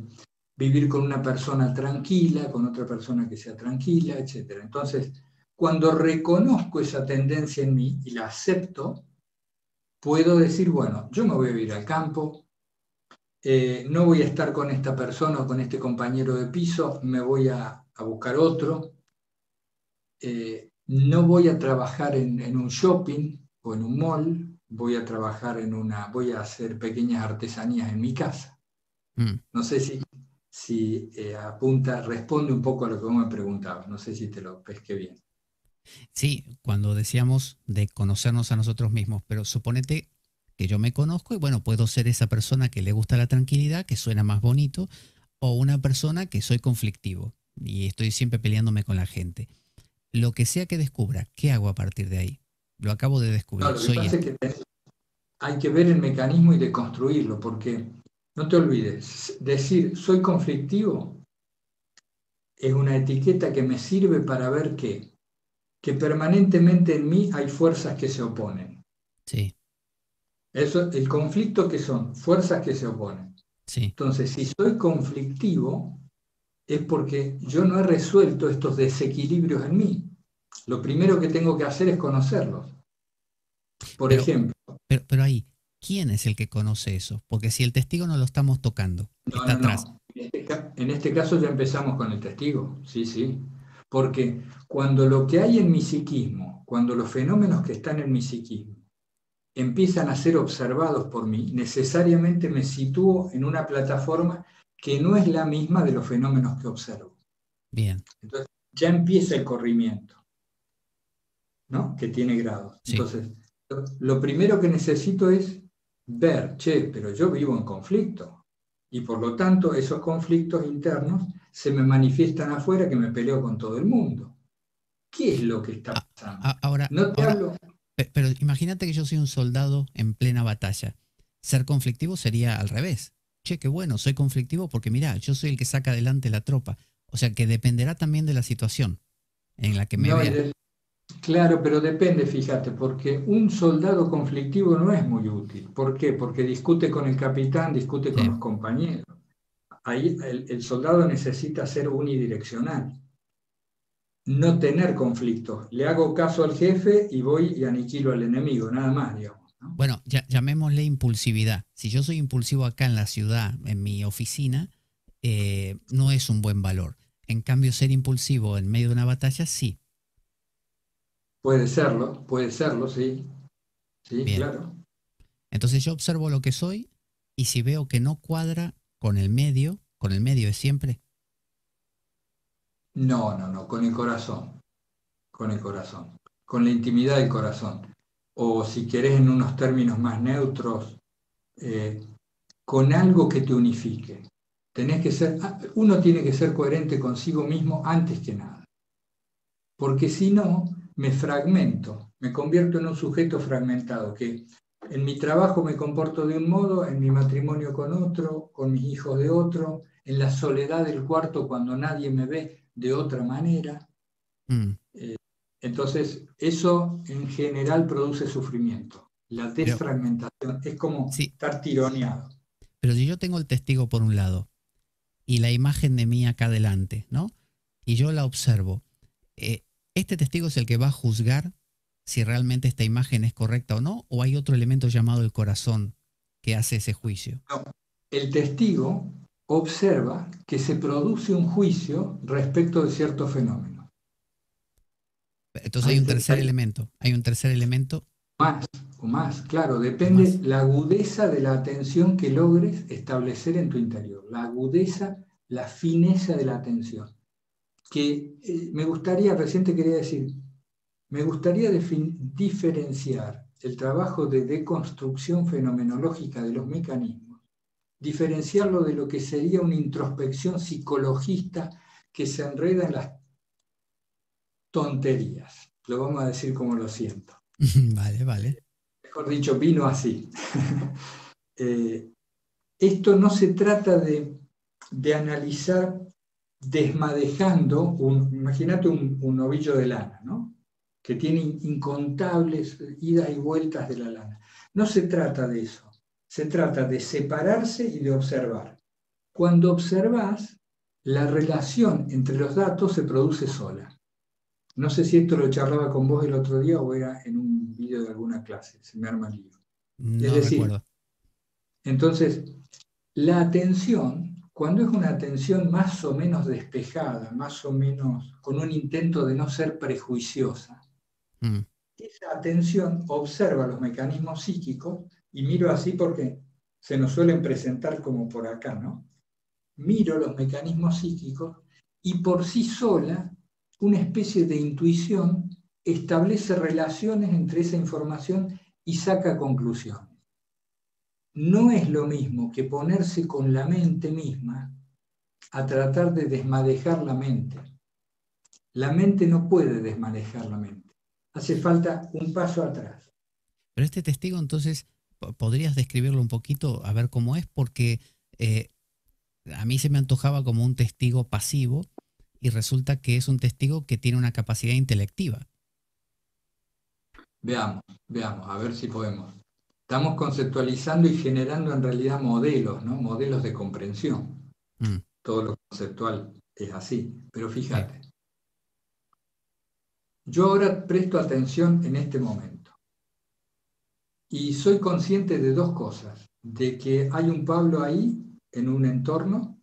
vivir con una persona tranquila, con otra persona que sea tranquila, etcétera. Entonces, cuando reconozco esa tendencia en mí y la acepto, puedo decir, bueno, yo me voy a ir al campo, eh, no voy a estar con esta persona o con este compañero de piso, me voy a, a buscar otro, eh, no voy a trabajar en, en un shopping o en un mall, voy a trabajar en una, voy a hacer pequeñas artesanías en mi casa. Mm. No sé si... si eh, apunta, responde un poco a lo que vos me preguntabas. No sé si te lo pesqué bien. Sí, cuando decíamos de conocernos a nosotros mismos, pero suponete que yo me conozco y bueno, puedo ser esa persona que le gusta la tranquilidad, que suena más bonito, o una persona que soy conflictivo y estoy siempre peleándome con la gente. Lo que sea que descubra, ¿qué hago a partir de ahí? Lo acabo de descubrir. No, lo que soy pasa es que hay que ver el mecanismo y deconstruirlo, porque... no te olvides, decir soy conflictivo es una etiqueta que me sirve para ver que, que permanentemente en mí hay fuerzas que se oponen. Sí. Eso, el conflicto que son, fuerzas que se oponen. Sí. Entonces, si soy conflictivo es porque yo no he resuelto estos desequilibrios en mí. Lo primero que tengo que hacer es conocerlos. Por pero, ejemplo. Pero, pero ahí... ¿quién es el que conoce eso? Porque si el testigo no lo estamos tocando, no, está no, no. atrás. En este, en este caso ya empezamos con el testigo, sí, sí. Porque cuando lo que hay en mi psiquismo, cuando los fenómenos que están en mi psiquismo empiezan a ser observados por mí, necesariamente me sitúo en una plataforma que no es la misma de los fenómenos que observo. Bien. Entonces ya empieza el corrimiento, ¿no? Que tiene grados. Sí. Entonces, lo primero que necesito es ver, che, pero yo vivo en conflicto y por lo tanto esos conflictos internos se me manifiestan afuera que me peleo con todo el mundo. ¿Qué es lo que está pasando? Ahora, no te ahora, hablo... pero imagínate que yo soy un soldado en plena batalla. Ser conflictivo sería al revés. Che, qué bueno, soy conflictivo porque mirá, yo soy el que saca adelante la tropa. O sea que dependerá también de la situación en la que me no, vea. El... Claro, pero depende, fíjate, porque un soldado conflictivo no es muy útil. ¿Por qué? Porque discute con el capitán, discute con los compañeros. Ahí el, el soldado necesita ser unidireccional, no tener conflictos. Le hago caso al jefe y voy y aniquilo al enemigo, nada más, digamos, ¿no? Bueno, ya, llamémosle impulsividad. Si yo soy impulsivo acá en la ciudad, en mi oficina, eh, no es un buen valor. En cambio, ser impulsivo en medio de una batalla, sí. Puede serlo, puede serlo, sí. Sí, bien. Claro. Entonces yo observo lo que soy y si veo que no cuadra con el medio, ¿con el medio es siempre? No, no, no, con el corazón. Con el corazón. Con la intimidad del corazón. O si querés en unos términos más neutros, eh, con algo que te unifique. Tenés que ser, uno tiene que ser coherente consigo mismo antes que nada. Porque si no... me fragmento, me convierto en un sujeto fragmentado, que en mi trabajo me comporto de un modo, en mi matrimonio con otro, con mis hijos de otro, en la soledad del cuarto cuando nadie me ve de otra manera. Mm. Eh, entonces, eso en general produce sufrimiento. La desfragmentación es como sí. estar tironeado. Pero si yo tengo el testigo por un lado y la imagen de mí acá adelante, ¿no? Y yo la observo. Eh, ¿Este testigo es el que va a juzgar si realmente esta imagen es correcta o no? ¿O hay otro elemento llamado el corazón que hace ese juicio? No. El testigo observa que se produce un juicio respecto de cierto fenómeno. Entonces hay un tercer elemento. Hay un tercer elemento. Más, o más, claro. Depende de la agudeza de la atención que logres establecer en tu interior. La agudeza, la fineza de la atención. Que eh, me gustaría, recién te quería decir, me gustaría diferenciar el trabajo de deconstrucción fenomenológica de los mecanismos, diferenciarlo de lo que sería una introspección psicologista que se enreda en las tonterías. Lo vamos a decir como lo siento. Vale, vale. Mejor dicho, vino así. eh, esto no se trata de, de analizar desmadejando, un, imagínate un, un ovillo de lana, ¿no? Que tiene incontables idas y vueltas de la lana. No se trata de eso, Se trata de separarse y de observar. Cuando observas, la relación entre los datos se produce sola. No sé si esto lo charlaba con vos el otro día o era en un vídeo de alguna clase, se me arma el lío. No, es decir, recuerdo. Entonces, la atención, cuando es una atención más o menos despejada, más o menos con un intento de no ser prejuiciosa, mm. esa atención observa los mecanismos psíquicos, y miro así porque se nos suelen presentar como por acá, ¿no? Miro los mecanismos psíquicos y por sí sola una especie de intuición establece relaciones entre esa información y saca conclusiones. No es lo mismo que ponerse con la mente misma a tratar de desmadejar la mente. La mente no puede desmadejar la mente. Hace falta un paso atrás. Pero este testigo, entonces, ¿podrías describirlo un poquito? A ver cómo es, porque eh, a mí se me antojaba como un testigo pasivo y resulta que es un testigo que tiene una capacidad intelectiva. Veamos, veamos, a ver si podemos. Estamos conceptualizando y generando en realidad modelos, ¿no? Modelos de comprensión. Mm. Todo lo conceptual es así, pero fíjate. Sí. Yo ahora presto atención en este momento. Y soy consciente de dos cosas, de que hay un Pablo ahí, en un entorno,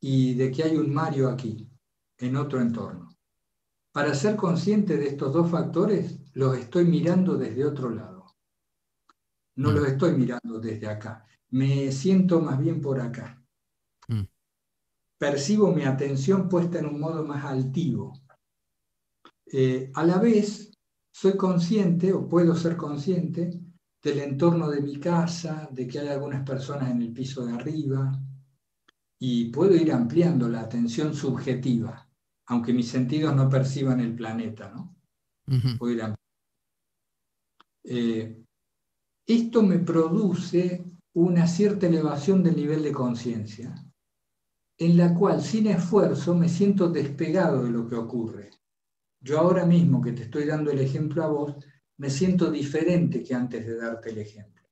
y de que hay un Mario aquí, en otro entorno. Para ser consciente de estos dos factores, los estoy mirando desde otro lado. No mm. los estoy mirando desde acá. Me siento más bien por acá. Mm. Percibo mi atención puesta en un modo más altivo. Eh, a la vez, soy consciente, o puedo ser consciente, del entorno de mi casa, de que hay algunas personas en el piso de arriba, y puedo ir ampliando la atención subjetiva, aunque mis sentidos no perciban el planeta, ¿no? Uh-huh. Puedo ir ampliando. Eh, esto me produce una cierta elevación del nivel de conciencia, en la cual, sin esfuerzo, me siento despegado de lo que ocurre. Yo ahora mismo que te estoy dando el ejemplo a vos, me siento diferente que antes de darte el ejemplo.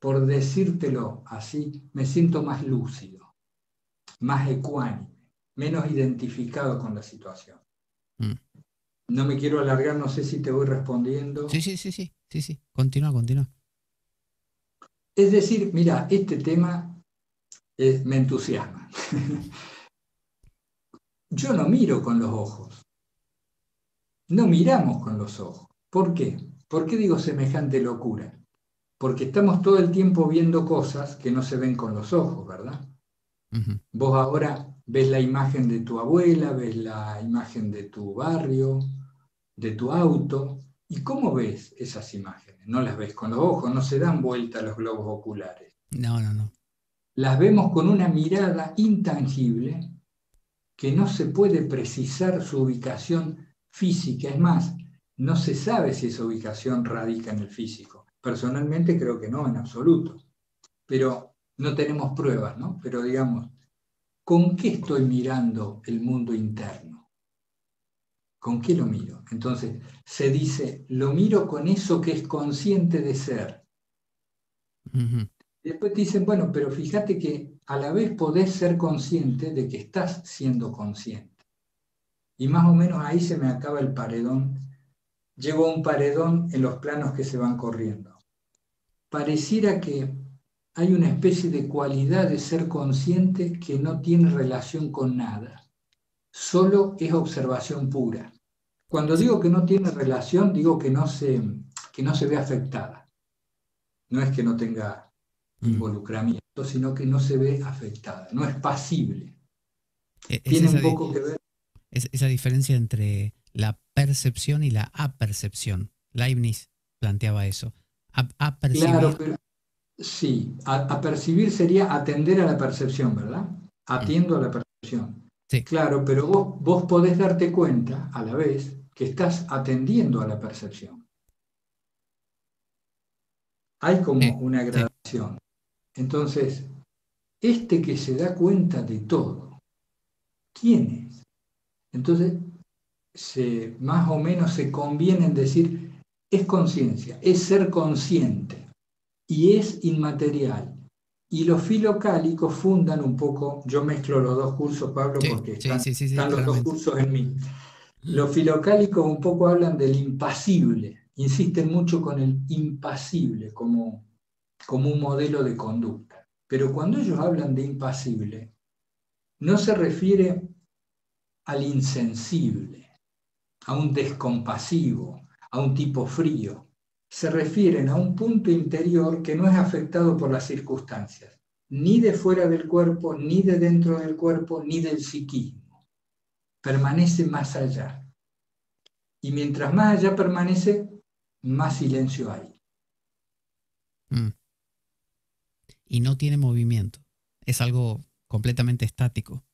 Por decírtelo así, me siento más lúcido, más ecuánime, menos identificado con la situación. Mm. No me quiero alargar, no sé si te voy respondiendo. Sí, sí, sí, sí, sí, sí. Continúa, continúa. Es decir, mira, este tema es, me entusiasma. Yo no miro con los ojos. No miramos con los ojos. ¿Por qué? ¿Por qué digo semejante locura? Porque estamos todo el tiempo viendo cosas que no se ven con los ojos, ¿verdad? Uh-huh. Vos ahora ves la imagen de tu abuela, ves la imagen de tu barrio, de tu auto. ¿Y cómo ves esas imágenes? No las ves con los ojos, no se dan vuelta los globos oculares. No, no, no. Las vemos con una mirada intangible que no se puede precisar su ubicación física. Es más, no se sabe si esa ubicación radica en el físico. Personalmente creo que no, en absoluto. Pero no tenemos pruebas, ¿no? Pero digamos, ¿con qué estoy mirando el mundo interno? ¿Con qué lo miro? Entonces, se dice, lo miro con eso que es consciente de ser. Uh-huh. Después te dicen, bueno, pero fíjate que a la vez podés ser consciente de que estás siendo consciente. Y más o menos ahí se me acaba el paredón. Llego a un paredón en los planos que se van corriendo. Pareciera que hay una especie de cualidad de ser consciente que no tiene relación con nada. Solo es observación pura. Cuando digo que no tiene relación, digo que no se, que no se ve afectada. No es que no tenga involucramiento, sino que no se ve afectada. No es pasible. Es, tiene un poco que ver... Es esa diferencia entre la percepción y la apercepción. Leibniz planteaba eso. A, a percibir. Claro, pero, sí, a, a percibir sería atender a la percepción, ¿verdad? Atiendo mm. a la percepción. Sí. Claro, pero vos, vos podés darte cuenta a la vez que estás atendiendo a la percepción. Hay como eh, una gradación. Sí. Entonces, este que se da cuenta de todo, ¿quién es? Entonces, Se, más o menos se conviene en decir, es conciencia, es ser consciente. y es inmaterial. Y los filocálicos fundan un poco, yo mezclo los dos cursos, Pablo, sí, porque están, sí, sí, sí, están los dos cursos en mí. Los filocálicos un poco hablan del impasible, insisten mucho con el impasible como, como un modelo de conducta. Pero cuando ellos hablan de impasible, no se refiere al insensible, a un descompasivo, a un tipo frío. Se refieren a un punto interior que no es afectado por las circunstancias, ni de fuera del cuerpo, ni de dentro del cuerpo, ni del psiquismo. Permanece más allá. Y mientras más allá permanece, más silencio hay. Mm. Y no tiene movimiento. Es algo completamente estático.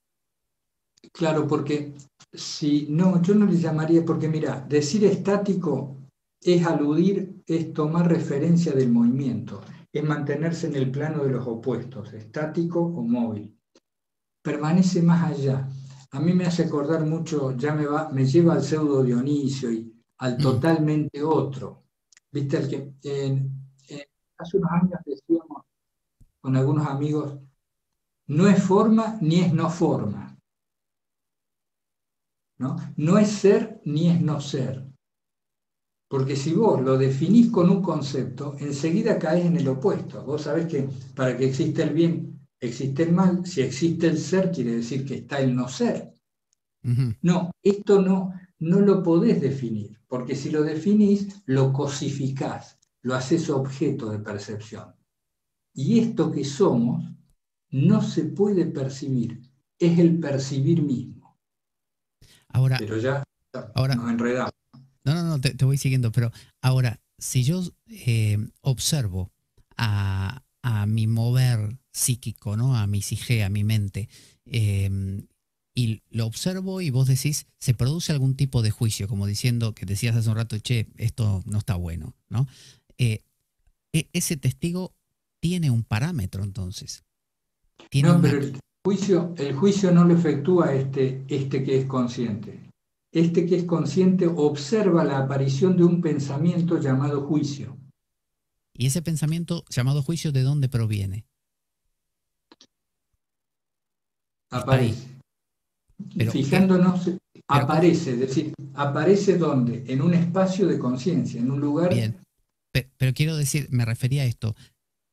Claro, porque si no, yo no le llamaría, porque mira, decir estático es aludir, es tomar referencia del movimiento, es mantenerse en el plano de los opuestos, estático o móvil. Permanece más allá. A mí me hace acordar mucho, ya me va, me lleva al pseudo Dionisio y al totalmente otro. Viste, el que eh, eh, hace unos años decíamos con algunos amigos, no es forma ni es no forma. ¿No? No es ser ni es no ser. Porque si vos lo definís con un concepto, enseguida caes en el opuesto. Vos sabés que para que exista el bien, existe el mal. Si existe el ser, quiere decir que está el no ser. Uh-huh. No, esto no, no lo podés definir. Porque si lo definís, lo cosificás, lo haces objeto de percepción. Y esto que somos no se puede percibir. Es el percibir mismo. Ahora, Pero ya ahora, nos enredamos. No, no, no, te, te voy siguiendo, pero ahora, si yo eh, observo a, a mi mover psíquico, ¿no? A mi psique, a mi mente, eh, y lo observo y vos decís, se produce algún tipo de juicio, como diciendo que decías hace un rato, che, esto no está bueno, ¿no? Eh, ese testigo tiene un parámetro, entonces. ¿Tiene no, una... pero el juicio, el juicio no lo efectúa este, este que es consciente. Este que es consciente observa la aparición de un pensamiento llamado juicio. ¿Y ese pensamiento llamado juicio de dónde proviene? Aparece. Pero, Fijándonos, pero, aparece, es decir, ¿aparece dónde? En un espacio de conciencia, en un lugar... Bien, pero, pero quiero decir, me refería a esto,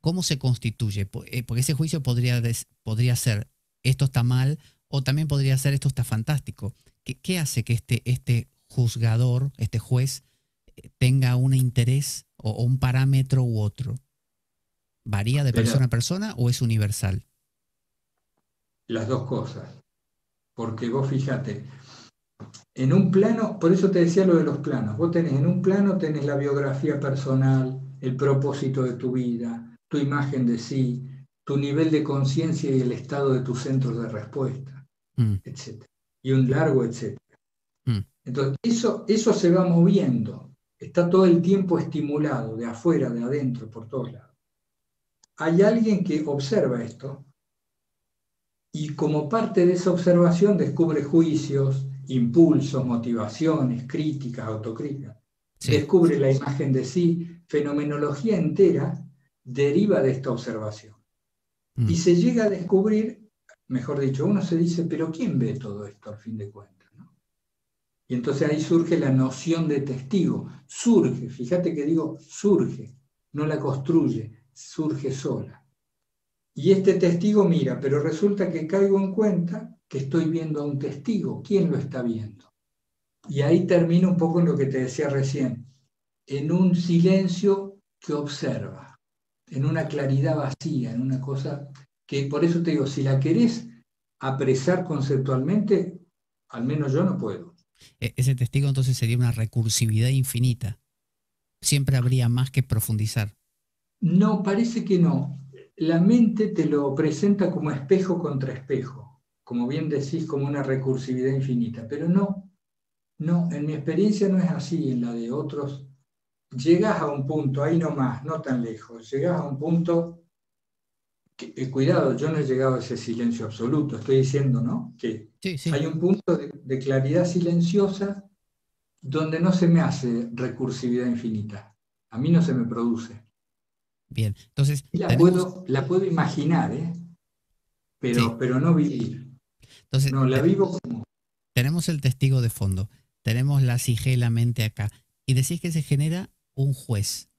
¿cómo se constituye? Porque ese juicio podría, des, podría ser, esto está mal, o también podría ser, esto está fantástico. ¿Qué, qué hace que este, este juzgador, este juez, tenga un interés o, o un parámetro u otro? ¿Varía de persona Pero, a persona o es universal? Las dos cosas. Porque vos fíjate, en un plano, por eso te decía lo de los planos, vos tenés en un plano tenés la biografía personal, el propósito de tu vida, tu imagen de sí, tu nivel de conciencia y el estado de tus centros de respuesta, mm. etcétera. Y un largo, etcétera. Mm. Entonces, eso, eso se va moviendo. Está todo el tiempo estimulado, de afuera, de adentro, por todos lados. Hay alguien que observa esto y como parte de esa observación descubre juicios, impulsos, motivaciones, críticas, autocríticas. Sí. Descubre la imagen de sí. Fenomenología entera deriva de esta observación. Mm. Y se llega a descubrir... Mejor dicho, uno se dice, pero ¿quién ve todo esto al fin de cuentas? ¿No? Y entonces ahí surge la noción de testigo. Surge, fíjate que digo, surge, no la construye, surge sola. Y este testigo mira, pero resulta que caigo en cuenta que estoy viendo a un testigo. ¿Quién lo está viendo? Y ahí termina un poco en lo que te decía recién, en un silencio que observa, en una claridad vacía, en una cosa... que por eso te digo, si la querés apresar conceptualmente, al menos yo no puedo. E- ese testigo entonces sería una recursividad infinita. Siempre habría más que profundizar. No, parece que no. La mente te lo presenta como espejo contra espejo, como bien decís, como una recursividad infinita. Pero no, no, en mi experiencia no es así, en la de otros. Llegás a un punto, ahí nomás, no tan lejos, llegás a un punto... Cuidado, yo no he llegado a ese silencio absoluto, estoy diciendo, ¿no? Que sí, sí. Hay un punto de, de claridad silenciosa donde no se me hace recursividad infinita. A mí no se me produce. Bien, entonces... La, tenemos... puedo, la puedo imaginar, ¿eh? Pero, sí. pero no vivir. Entonces, no, la vivo como... Tenemos el testigo de fondo, tenemos la sigela mente acá, y decís que se genera un juez,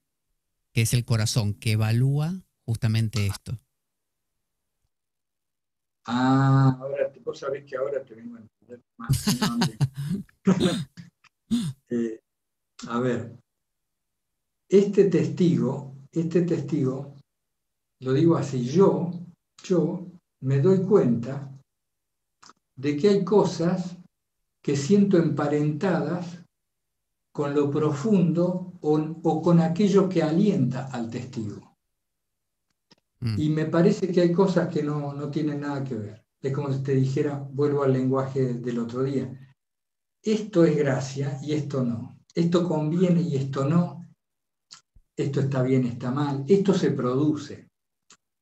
que es el corazón, que evalúa justamente esto. Ah, ahora vos sabés que ahora te vengo a entender más. eh, a ver, este testigo, este testigo, lo digo así, yo, yo me doy cuenta de que hay cosas que siento emparentadas con lo profundo o, o con aquello que alienta al testigo. Mm. Y me parece que hay cosas que no, no tienen nada que ver. Es como si te dijera, vuelvo al lenguaje del otro día, esto es gracia y esto no, esto conviene y esto no, esto está bien, está mal, esto se produce.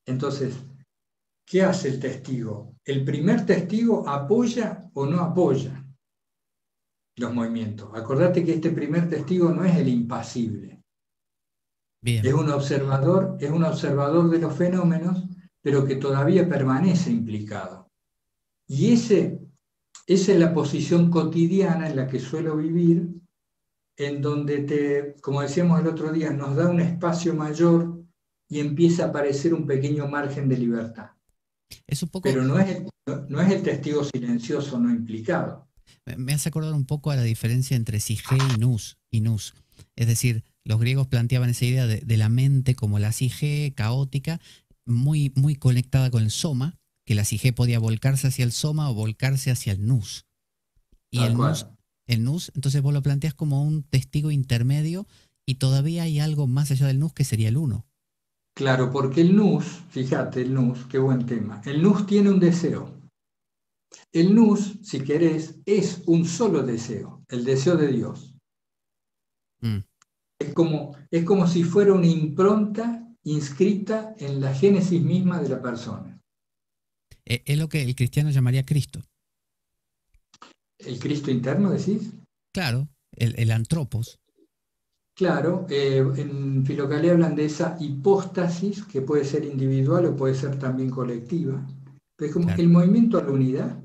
Entonces, ¿qué hace el testigo? El primer testigo apoya o no apoya los movimientos. Acordate que este primer testigo no es el impasible. Bien. Es un observador, es un observador de los fenómenos, pero que todavía permanece implicado. Y ese, esa es la posición cotidiana en la que suelo vivir, en donde, te, como decíamos el otro día, nos da un espacio mayor y empieza a aparecer un pequeño margen de libertad. Es un poco... Pero no es, el, no es el testigo silencioso no implicado. Me hace acordar un poco a la diferencia entre sige y nous. Y nous. Es decir, los griegos planteaban esa idea de, de la mente como la sige, caótica, muy, muy conectada con el soma, que la sige podía volcarse hacia el soma o volcarse hacia el nous. Y el nous, el nous, entonces vos lo planteas como un testigo intermedio y todavía hay algo más allá del nous que sería el uno. Claro, porque el nous, fíjate, el nous, qué buen tema, el nous tiene un deseo. El nous, si querés, es un solo deseo, el deseo de Dios. Mm. Es como, es como si fuera una impronta inscrita en la génesis misma de la persona. Es lo que el cristiano llamaría Cristo. ¿El Cristo interno, decís? Claro, el, el antropos. Claro, eh, en filocalía hablan de esa hipóstasis que puede ser individual o puede ser también colectiva. Pero es como claro. que el movimiento a la unidad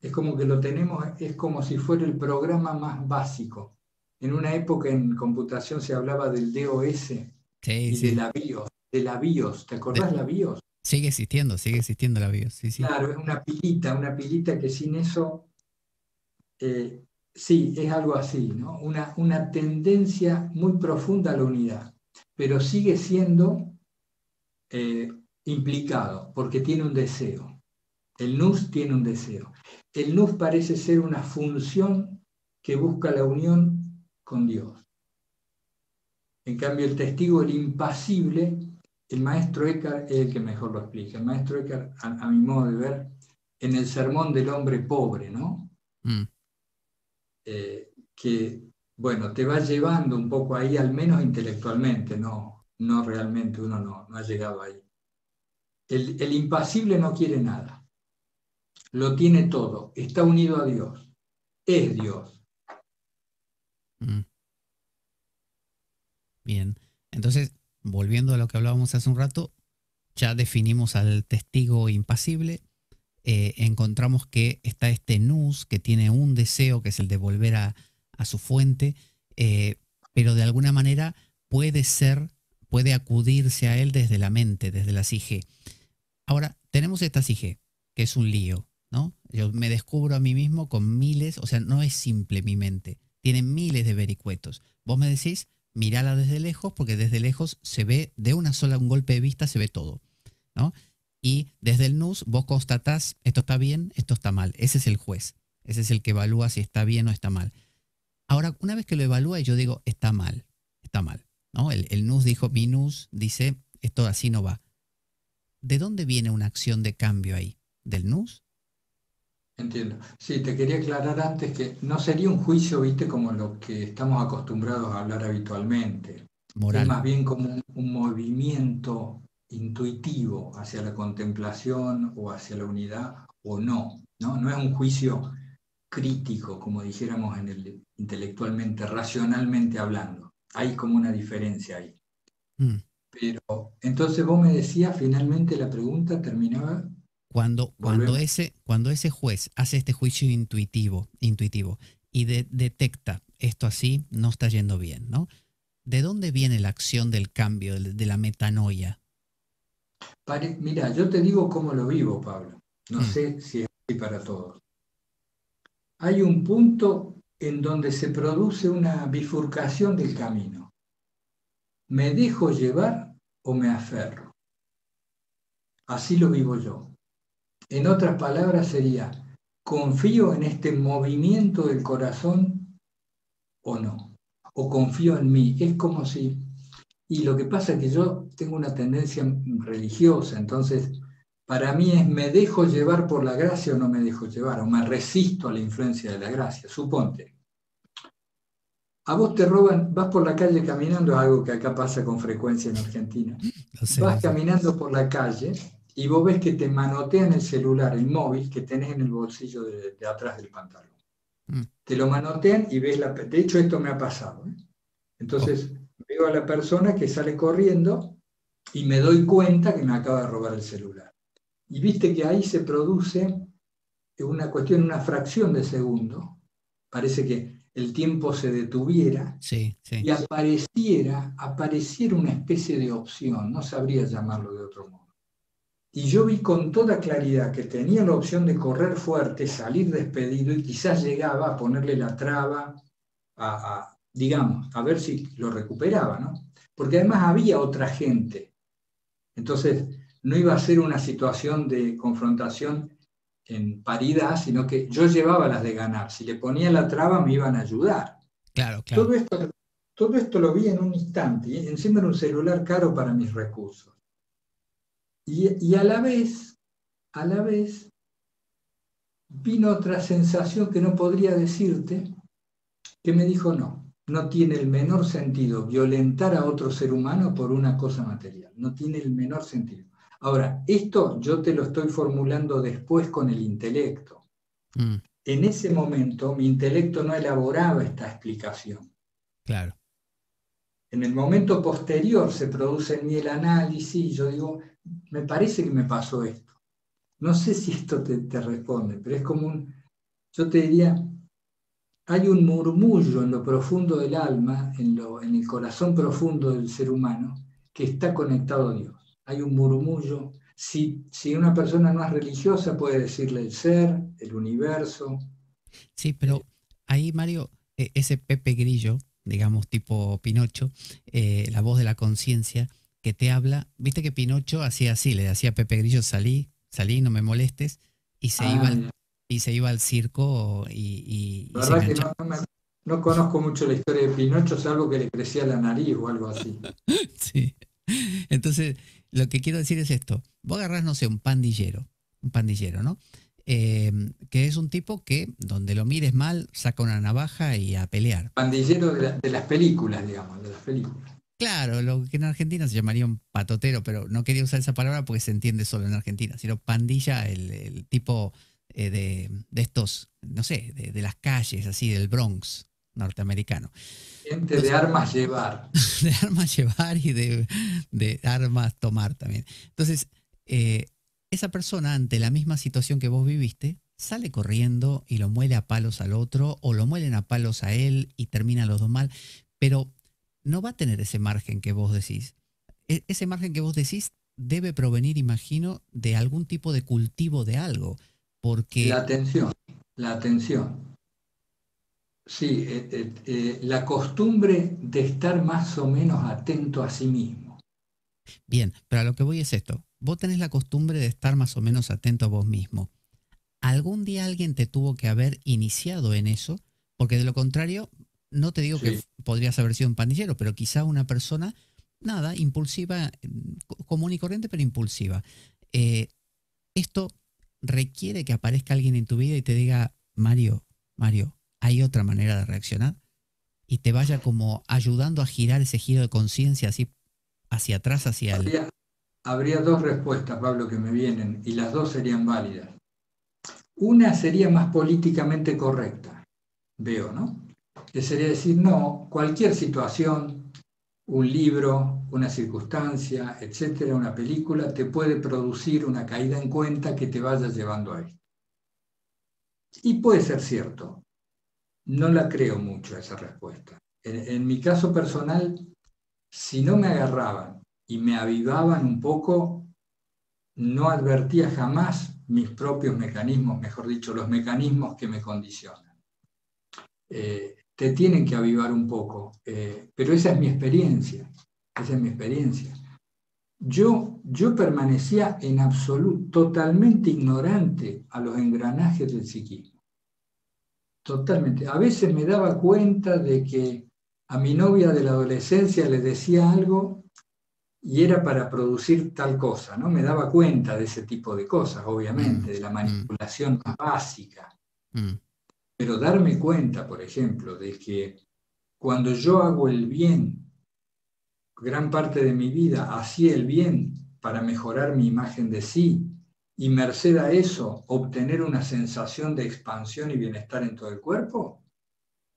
es como que lo tenemos, es como si fuera el programa más básico. En una época en computación se hablaba del D O S sí, y sí. de la BIOS, de la BIOS. ¿Te acordás de la BIOS? Sigue existiendo, sigue existiendo la BIOS. Sí, sí. Claro, es una pilita, una pilita que sin eso... Eh, Sí, es algo así, ¿no? Una, una tendencia muy profunda a la unidad, pero sigue siendo eh, implicado, porque tiene un deseo. El nous tiene un deseo. El nous parece ser una función que busca la unión con Dios. En cambio, el testigo, el impasible, el maestro Eckhart es el que mejor lo explica. El maestro Eckhart, a, a mi modo de ver, en el sermón del hombre pobre, ¿no? Mm. Eh, que, bueno, te va llevando un poco ahí, al menos intelectualmente, no, no realmente, uno no, no ha llegado ahí. El, el impasible no quiere nada, lo tiene todo, está unido a Dios, es Dios. Mm. Bien, entonces, volviendo a lo que hablábamos hace un rato, ya definimos al testigo impasible. Eh, encontramos que está este nous que tiene un deseo que es el de volver a, a su fuente, eh, pero de alguna manera puede ser, puede acudirse a él desde la mente, desde la sige. Ahora, tenemos esta sige, que es un lío, ¿no? Yo me descubro a mí mismo con miles, o sea, no es simple mi mente, tiene miles de vericuetos. Vos me decís, mirala desde lejos, porque desde lejos se ve, de una sola, un golpe de vista se ve todo, ¿no? Y desde el nous vos constatás, esto está bien, esto está mal. Ese es el juez. Ese es el que evalúa si está bien o está mal. Ahora, una vez que lo evalúa, yo digo, está mal, está mal, ¿no? El, el nous dijo, mi nous dice, esto así no va. ¿De dónde viene una acción de cambio ahí? ¿Del nous? Entiendo. Sí, te quería aclarar antes que no sería un juicio, viste, como lo que estamos acostumbrados a hablar habitualmente. Moral. Es más bien como un, un movimiento... intuitivo hacia la contemplación o hacia la unidad o no, no, no es un juicio crítico, como dijéramos en el intelectualmente, racionalmente hablando. Hay como una diferencia ahí. Mm. Pero entonces vos me decías, finalmente la pregunta terminaba... Cuando, cuando, ese, cuando ese juez hace este juicio intuitivo, intuitivo y de, detecta esto así, no está yendo bien, ¿no? ¿De dónde viene la acción del cambio, de, de la metanoia? Pare, mira, yo te digo cómo lo vivo, Pablo. No mm. sé si es así para todos. Hay un punto en donde se produce una bifurcación del camino. ¿Me dejo llevar o me aferro? Así lo vivo yo. En otras palabras sería, ¿confío en este movimiento del corazón o no? ¿O confío en mí? Es como si... Y lo que pasa es que yo tengo una tendencia religiosa, entonces para mí es ¿me dejo llevar por la gracia o no me dejo llevar? O me resisto a la influencia de la gracia, suponte. A vos te roban, vas por la calle caminando, algo que acá pasa con frecuencia en Argentina. No sé, vas no sé. caminando por la calle... y vos ves que te manotean el celular, el móvil que tenés en el bolsillo de, de atrás del pantalón. Mm. Te lo manotean y ves la... De hecho, esto me ha pasado, ¿eh? Entonces, oh. veo a la persona que sale corriendo y me doy cuenta que me acaba de robar el celular. Y viste que ahí se produce una cuestión, una fracción de segundo. Parece que el tiempo se detuviera sí, sí. y apareciera, apareciera una especie de opción. No sabría llamarlo de otro modo. Y yo vi con toda claridad que tenía la opción de correr fuerte, salir despedido y quizás llegaba a ponerle la traba, a, a, digamos, a ver si lo recuperaba, ¿no? Porque además había otra gente. Entonces, no iba a ser una situación de confrontación en paridad, sino que yo llevaba las de ganar. Si le ponía la traba, me iban a ayudar. Claro, claro. Todo esto, todo esto lo vi en un instante, y encima era un celular caro para mis recursos. Y, y a la vez, a la vez, vino otra sensación que no podría decirte, que me dijo no, no tiene el menor sentido violentar a otro ser humano por una cosa material, no tiene el menor sentido. Ahora, esto yo te lo estoy formulando después con el intelecto. Mm. En ese momento mi intelecto no elaboraba esta explicación. Claro. En el momento posterior se produce en mí el análisis y yo digo... me parece que me pasó esto. No sé si esto te, te responde, pero es como un... Yo te diría, hay un murmullo en lo profundo del alma, en, lo, en el corazón profundo del ser humano, que está conectado a Dios. Hay un murmullo. Si, si una persona no es religiosa, puede decirle el ser, el universo. Sí, pero ahí, Mario, ese Pepe Grillo, digamos tipo Pinocho, eh, la voz de la conciencia... que te habla, viste que Pinocho hacía así, le decía a Pepe Grillo, salí, salí, no me molestes, y se, ah, iba, al, y se iba al circo y, y, la y verdad se que no, no, me, no conozco mucho la historia de Pinocho, salvo que le crecía la nariz o algo así. Sí, entonces lo que quiero decir es esto, vos agarrás, no sé, un pandillero, un pandillero, ¿no? Eh, que es un tipo que, donde lo mires mal, saca una navaja y a pelear. Pandillero de, la, de las películas, digamos, de las películas. Claro, lo que en Argentina se llamaría un patotero, pero no quería usar esa palabra porque se entiende solo en Argentina, sino pandilla, el, el tipo eh, de, de estos, no sé, de, de las calles, así, del Bronx norteamericano. Gente de armas llevar. De armas llevar y de, de armas tomar también. Entonces, eh, esa persona, ante la misma situación que vos viviste, sale corriendo y lo muele a palos al otro, o lo muelen a palos a él y termina los dos mal, pero... no va a tener ese margen que vos decís. E- ese margen que vos decís debe provenir, imagino, de algún tipo de cultivo de algo, porque... La atención, la atención. Sí, eh, eh, eh, la costumbre de estar más o menos atento a sí mismo. Bien, pero a lo que voy es esto. Vos tenés la costumbre de estar más o menos atento a vos mismo. ¿Algún día alguien te tuvo que haber iniciado en eso? Porque de lo contrario... no te digo sí. que podrías haber sido un pandillero, pero quizá una persona, nada, impulsiva, común y corriente, pero impulsiva. Eh, esto requiere que aparezca alguien en tu vida y te diga, Mario, Mario, hay otra manera de reaccionar, y te vaya como ayudando a girar ese giro de conciencia así hacia atrás, hacia el... Habría, habría dos respuestas, Pablo, que me vienen, y las dos serían válidas. Una sería más políticamente correcta, veo, ¿no? Que sería decir, no, cualquier situación, un libro, una circunstancia, etcétera, una película, te puede producir una caída en cuenta que te vaya llevando a esto. Y puede ser cierto. No la creo mucho esa respuesta. En, en mi caso personal, si no me agarraban y me avivaban un poco, no advertía jamás mis propios mecanismos, mejor dicho, los mecanismos que me condicionan. Eh, te tienen que avivar un poco, eh, pero esa es mi experiencia, esa es mi experiencia. Yo, yo permanecía en absoluto, totalmente ignorante a los engranajes del psiquismo. Totalmente. A veces me daba cuenta de que a mi novia de la adolescencia le decía algo y era para producir tal cosa, ¿no? Me daba cuenta de ese tipo de cosas, obviamente, de la manipulación más básica. Mm. Pero darme cuenta, por ejemplo, de que cuando yo hago el bien, gran parte de mi vida hacía el bien para mejorar mi imagen de sí y merced a eso obtener una sensación de expansión y bienestar en todo el cuerpo,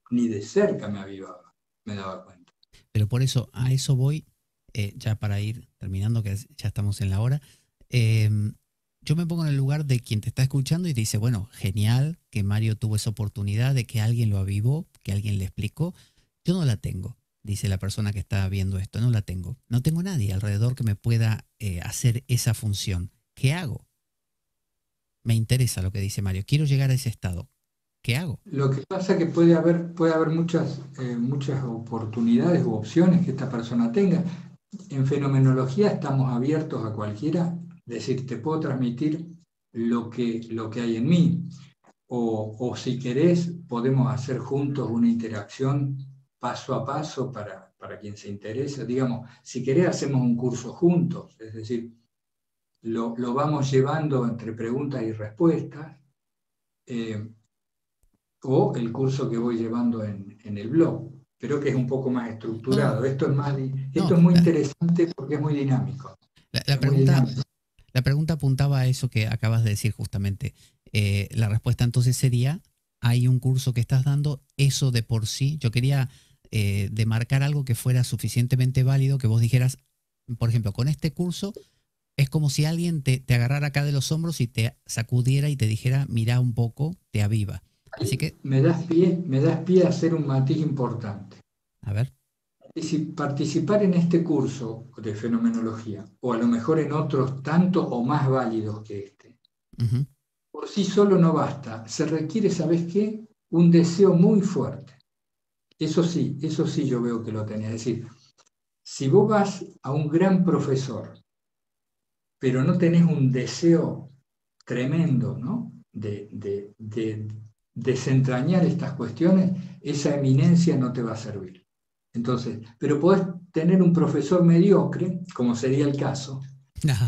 ni de cerca me avivaba, me daba cuenta. Pero por eso, a eso voy, eh, ya para ir terminando, que ya estamos en la hora. Eh, Yo me pongo en el lugar de quien te está escuchando y te dice, bueno, genial que Mario tuvo esa oportunidad de que alguien lo avivó, que alguien le explicó. Yo no la tengo, dice la persona que está viendo esto, no la tengo. No tengo nadie alrededor que me pueda eh, hacer esa función. ¿Qué hago? Me interesa lo que dice Mario. Quiero llegar a ese estado. ¿Qué hago? Lo que pasa es que puede haber, puede haber muchas, eh, muchas oportunidades u opciones que esta persona tenga. En fenomenología estamos abiertos a cualquiera. Decir, te puedo transmitir lo que, lo que hay en mí. O, o si querés, podemos hacer juntos una interacción paso a paso para, para quien se interese. Digamos, si querés, hacemos un curso juntos. Es decir, lo, lo vamos llevando entre preguntas y respuestas. Eh, o el curso que voy llevando en, en el blog. Pero que es un poco más estructurado. Esto es, más, esto es muy interesante porque es muy dinámico. La, la pregunta... La pregunta apuntaba a eso que acabas de decir justamente. Eh, la respuesta entonces sería, hay un curso que estás dando, eso de por sí. Yo quería eh, demarcar algo que fuera suficientemente válido, que vos dijeras, por ejemplo, con este curso es como si alguien te, te agarrara acá de los hombros y te sacudiera y te dijera, mirá un poco, te aviva. Así que, me das pie, me das pie a hacer un matiz importante. A ver. Y si participar en este curso de fenomenología, o a lo mejor en otros tantos o más válidos que este, uh-huh. por sí solo no basta. Se requiere, ¿sabes qué? Un deseo muy fuerte. Eso sí, eso sí yo veo que lo tenés. Es decir, si vos vas a un gran profesor, pero no tenés un deseo tremendo, ¿no? de, de, de desentrañar estas cuestiones, esa eminencia no te va a servir. Entonces, pero podés tener un profesor mediocre, como sería el caso,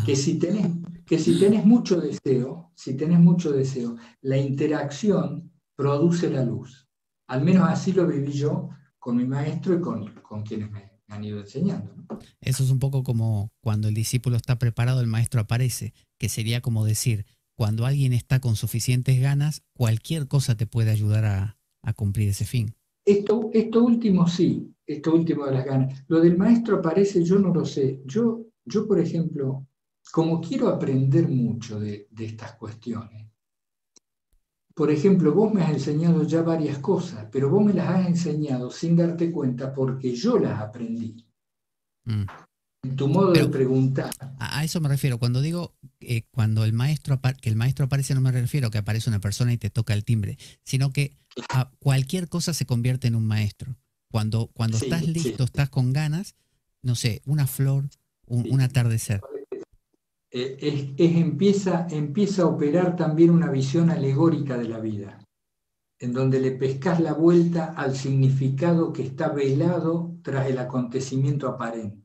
que si, tenés, que si tenés mucho deseo, si tenés mucho deseo, la interacción produce la luz. Al menos así lo viví yo con mi maestro y con, con quienes me han ido enseñando, ¿no? Eso es un poco como cuando el discípulo está preparado, el maestro aparece, que sería como decir, cuando alguien está con suficientes ganas, cualquier cosa te puede ayudar a, a cumplir ese fin. Esto, esto último sí, esto último de las ganas. Lo del maestro aparece, yo no lo sé. Yo, yo por ejemplo, como quiero aprender mucho de, de estas cuestiones, por ejemplo, vos me has enseñado ya varias cosas, pero vos me las has enseñado sin darte cuenta porque yo las aprendí. Mm. En tu modo pero, de preguntar. A eso me refiero. Cuando digo eh, cuando el maestro que el maestro aparece, no me refiero a que aparece una persona y te toca el timbre, sino que a cualquier cosa se convierte en un maestro. Cuando, cuando sí, estás listo, sí. estás con ganas, no sé, una flor, un, sí. un atardecer. Eh, es, es, empieza, empieza a operar también una visión alegórica de la vida, en donde le pescas la vuelta al significado que está velado tras el acontecimiento aparente.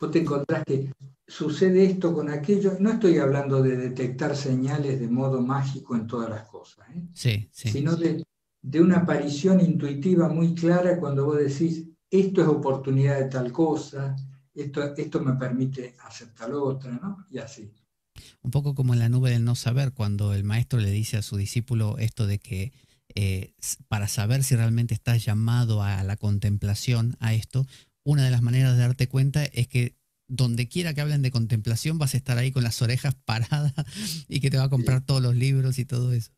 Vos te encontrás que sucede esto con aquello. No estoy hablando de detectar señales de modo mágico en todas las cosas, ¿eh? sí, sí, sino sí. De, de una aparición intuitiva muy clara cuando vos decís, esto es oportunidad de tal cosa, esto, esto me permite hacer tal otra, ¿no? Y así. Un poco como en la nube del no saber, cuando el maestro le dice a su discípulo esto de que eh, para saber si realmente estás llamado a la contemplación, a esto, una de las maneras de darte cuenta es que donde quiera que hablen de contemplación vas a estar ahí con las orejas paradas y que te va a comprar todos los libros y todo eso.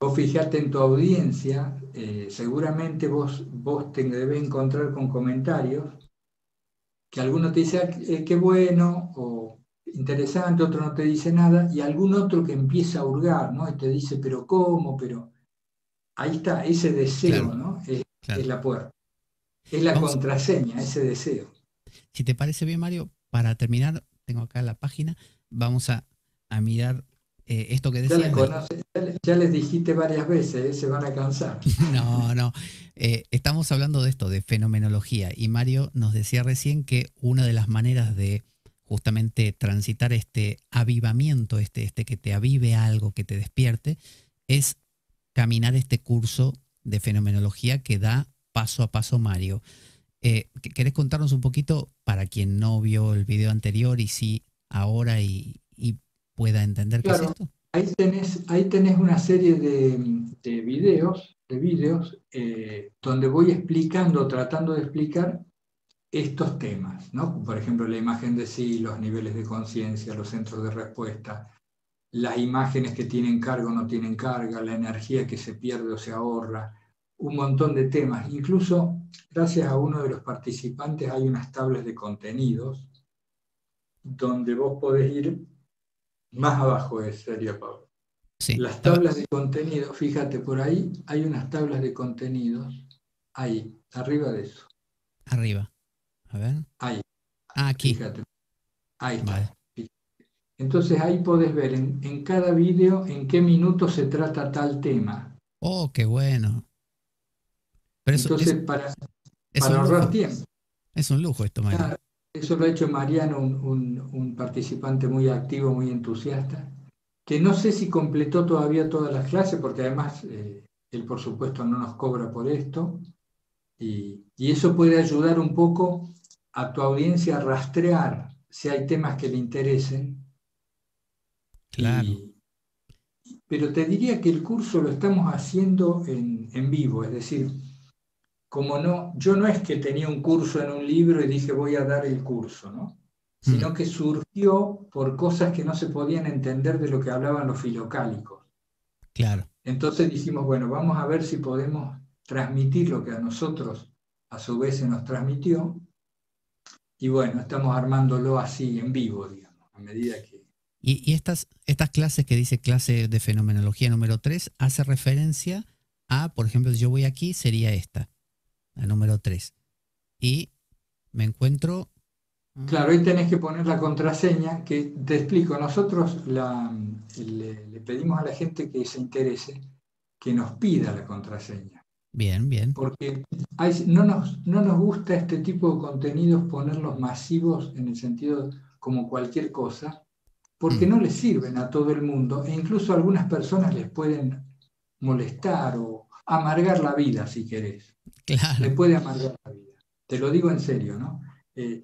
Vos fijate en tu audiencia, eh, seguramente vos, vos te debes encontrar con comentarios que alguno te dice eh, qué bueno o interesante, otro no te dice nada, y algún otro que empieza a hurgar, ¿no? Y te dice, pero ¿cómo? Pero ahí está, ese deseo, claro, ¿no? Es, claro. es la puerta, es la Vamos. contraseña, ese deseo. Si te parece bien, Mario, para terminar, tengo acá la página, vamos a, a mirar... Eh, esto que decías, ya, conoce, ya, les, ya les dijiste varias veces, ¿eh? Se van a cansar. No, no. Eh, estamos hablando de esto, de fenomenología. Y Mario nos decía recién que una de las maneras de justamente transitar este avivamiento, este, este que te avive algo, que te despierte, es caminar este curso de fenomenología que da paso a paso Mario. Eh, ¿Querés contarnos un poquito, para quien no vio el video anterior y sí ahora y... y pueda entender qué claro, es esto. Ahí tenés, ahí tenés una serie de, de videos, de videos eh, donde voy explicando, tratando de explicar estos temas, ¿no? Por ejemplo, la imagen de sí, los niveles de conciencia, los centros de respuesta, las imágenes que tienen carga o no tienen carga, la energía que se pierde o se ahorra, un montón de temas. Incluso, gracias a uno de los participantes, hay unas tablas de contenidos donde vos podés ir. Más abajo es, sería, Pablo. Sí, las tablas tab de contenido, fíjate, por ahí hay unas tablas de contenidos, ahí, arriba de eso. Arriba, a ver. Ahí. Ah, aquí. Fíjate. Ahí está. Vale. Entonces ahí podés ver en, en cada vídeo en qué minuto se trata tal tema. Oh, qué bueno. Pero eso, Entonces, es, para, es para ahorrar tiempo. Es un lujo esto, Mario. Claro. Eso lo ha hecho Mariano, un, un, un participante muy activo, muy entusiasta, que no sé si completó todavía todas las clases, porque además eh, él por supuesto no nos cobra por esto, y, y eso puede ayudar un poco a tu audiencia a rastrear si hay temas que le interesen. Claro. Y, pero te diría que el curso lo estamos haciendo en, en vivo, es decir... Como no, yo no es que tenía un curso en un libro y dije voy a dar el curso, ¿no? Mm. Sino que surgió por cosas que no se podían entender de lo que hablaban los filocálicos. Claro. Entonces dijimos, bueno, vamos a ver si podemos transmitir lo que a nosotros a su vez se nos transmitió. Y bueno, estamos armándolo así en vivo, digamos, a medida que... Y, y estas, estas clases que dice clase de fenomenología número tres hace referencia a, por ejemplo, si yo voy aquí, sería esta. La número tres. Y me encuentro... Claro, ahí tenés que poner la contraseña, que te explico. Nosotros la, le, le pedimos a la gente que se interese, que nos pida la contraseña. Bien, bien. Porque hay, no, nos, no nos gusta este tipo de contenidos ponerlos masivos en el sentido como cualquier cosa, porque mm. no les sirven a todo el mundo, e incluso a algunas personas les pueden molestar o amargar la vida, si querés. Claro. Le puede amargar la vida. Te lo digo en serio, ¿no? Eh,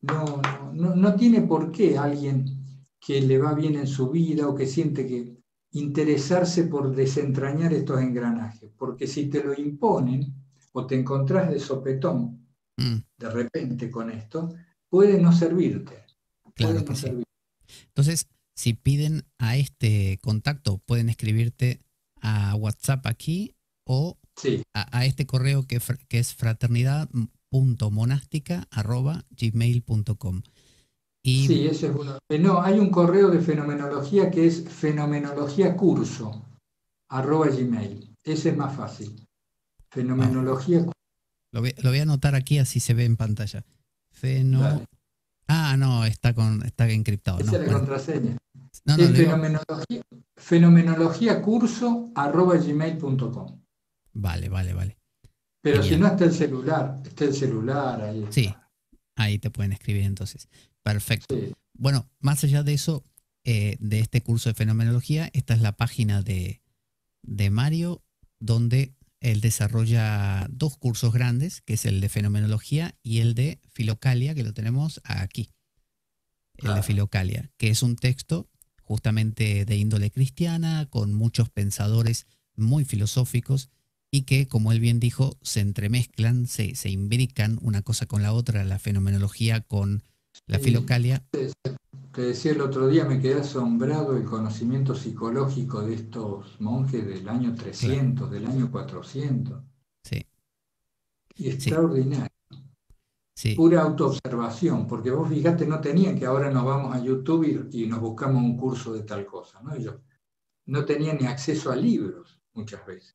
no, no, no tiene por qué alguien que le va bien en su vida o que siente que interesarse por desentrañar estos engranajes, porque si te lo imponen o te encontrás de sopetón mm. de repente con esto, puede no servirte. Claro puede no sí. servirte. Entonces, si piden a este contacto, pueden escribirte a WhatsApp aquí o... Sí. A, a este correo que, que es fraternidad punto monástica arroba gmail punto com. Y... Sí, ese es uno. Eh, no, hay un correo de fenomenología que es fenomenologiacurso arroba gmail. Ese es más fácil. Fenomenología. Vale. Lo, voy, lo voy a anotar aquí, así se ve en pantalla. Feno... Vale. Ah, no, está, con, está encriptado. Esa no, es la bueno. contraseña. No, no, es fenomenología, fenomenologiacurso arroba gmail punto com. Vale, vale, vale. Pero Genial. si no está el celular, está el celular ahí. Está. Sí, ahí te pueden escribir entonces. Perfecto. Sí. Bueno, más allá de eso, eh, de este curso de fenomenología, esta es la página de, de Mario, donde él desarrolla dos cursos grandes, que es el de fenomenología y el de filocalia, que lo tenemos aquí. El ah. de filocalia, que es un texto justamente de índole cristiana, con muchos pensadores muy filosóficos, y que, como él bien dijo, se entremezclan, se, se imbrican una cosa con la otra, la fenomenología con la filocalia. Te decía el otro día, me quedé asombrado el conocimiento psicológico de estos monjes del año trescientos, claro, del año cuatrocientos. Sí. Y extraordinario. Sí. Pura autoobservación, porque vos fijate, no tenían que ahora nos vamos a YouTube y, y nos buscamos un curso de tal cosa, ¿no? Ellos no tenían ni acceso a libros muchas veces.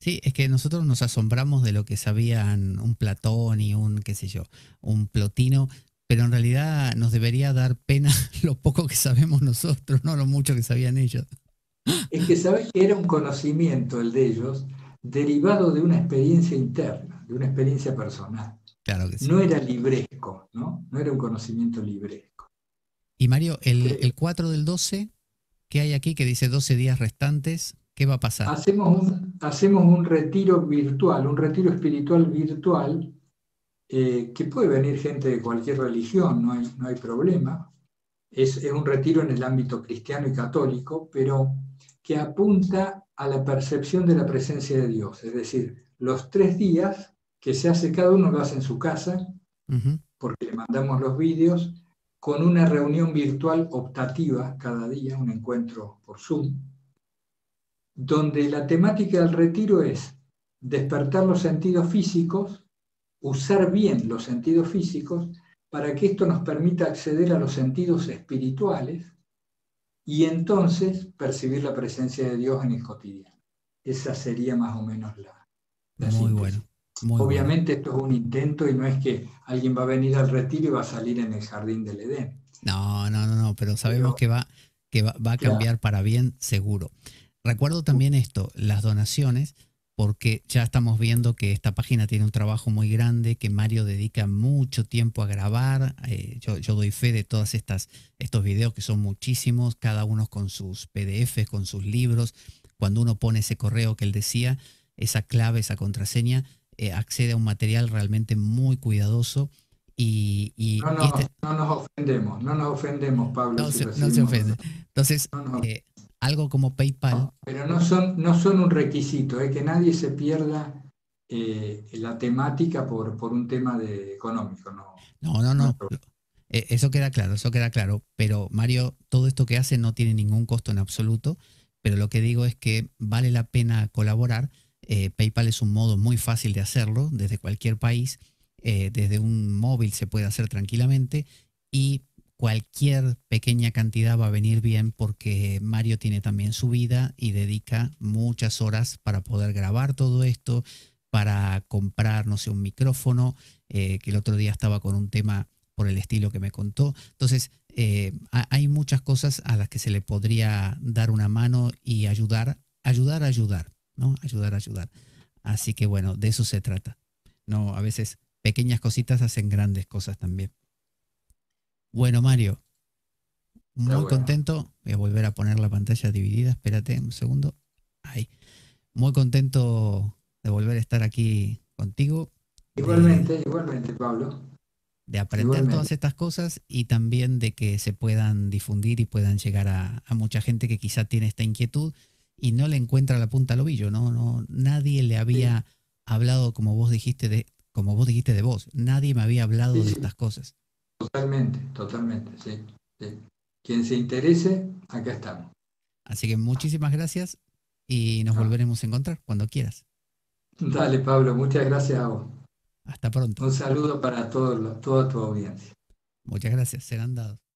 Sí, es que nosotros nos asombramos de lo que sabían un Platón y un, qué sé yo, un Plotino, pero en realidad nos debería dar pena lo poco que sabemos nosotros, no lo mucho que sabían ellos. Es que sabés que era un conocimiento el de ellos, derivado de una experiencia interna, de una experiencia personal. Claro que sí. No era libresco, ¿no? No era un conocimiento libresco. Y Mario, el, el cuatro del doce, ¿qué hay aquí que dice doce días restantes? ¿Qué va a pasar? Hacemos un, hacemos un retiro virtual, un retiro espiritual virtual, eh, que puede venir gente de cualquier religión, no hay, no hay problema. Es, es un retiro en el ámbito cristiano y católico, pero que apunta a la percepción de la presencia de Dios. Es decir, los tres días que se hace, cada uno lo hace en su casa, uh-huh, porque le mandamos los vídeos, con una reunión virtual optativa cada día, un encuentro por Zoom, donde la temática del retiro es despertar los sentidos físicos, usar bien los sentidos físicos, para que esto nos permita acceder a los sentidos espirituales y entonces percibir la presencia de Dios en el cotidiano. Esa sería más o menos la, la Muy síntesis. Bueno. Muy Obviamente bueno. Esto es un intento y no es que alguien va a venir al retiro y va a salir en el jardín del Edén. No, no, no, no, pero sabemos pero, que, va, que va, va a cambiar, claro, para bien, seguro. Recuerdo también esto, las donaciones, porque ya estamos viendo que esta página tiene un trabajo muy grande, que Mario dedica mucho tiempo a grabar. Eh, yo, yo doy fe de todas estas estos videos, que son muchísimos, cada uno con sus P D F, con sus libros. Cuando uno pone ese correo que él decía, esa clave, esa contraseña, eh, accede a un material realmente muy cuidadoso. Y, y no, no, este... no nos ofendemos, no nos ofendemos, Pablo. No, si se, no se ofende. Entonces... No, no. Eh, algo como PayPal. No, pero no son, no son un requisito, ¿eh? Que nadie se pierda eh, la temática por, por un tema de económico. No, no, no. no. Eso queda claro, eso queda claro. Pero Mario, todo esto que hace no tiene ningún costo en absoluto, pero lo que digo es que vale la pena colaborar. Eh, PayPal es un modo muy fácil de hacerlo desde cualquier país. Eh, desde un móvil se puede hacer tranquilamente y cualquier pequeña cantidad va a venir bien porque Mario tiene también su vida y dedica muchas horas para poder grabar todo esto, para comprar, no sé, un micrófono, eh, que el otro día estaba con un tema por el estilo que me contó. Entonces, eh, hay muchas cosas a las que se le podría dar una mano y ayudar, ayudar, ayudar, ¿no? Ayudar, ayudar. Así que bueno, de eso se trata. No, a veces pequeñas cositas hacen grandes cosas también. Bueno, Mario, muy bueno. contento. Voy a volver a poner la pantalla dividida. Espérate un segundo. Ahí. Muy contento de volver a estar aquí contigo. Igualmente, de, igualmente, Pablo. De aprender igualmente. todas estas cosas y también de que se puedan difundir y puedan llegar a, a mucha gente que quizá tiene esta inquietud y no le encuentra la punta al ovillo. No, no, nadie le había sí. hablado como vos dijiste de, como vos dijiste de vos. Nadie me había hablado sí, de sí. estas cosas. Totalmente, totalmente, sí, sí. Quien se interese, acá estamos. Así que muchísimas gracias y nos ah. volveremos a encontrar cuando quieras. Dale, Pablo, muchas gracias a vos. Hasta pronto. Un saludo para todo, toda tu audiencia. Muchas gracias, serán dados.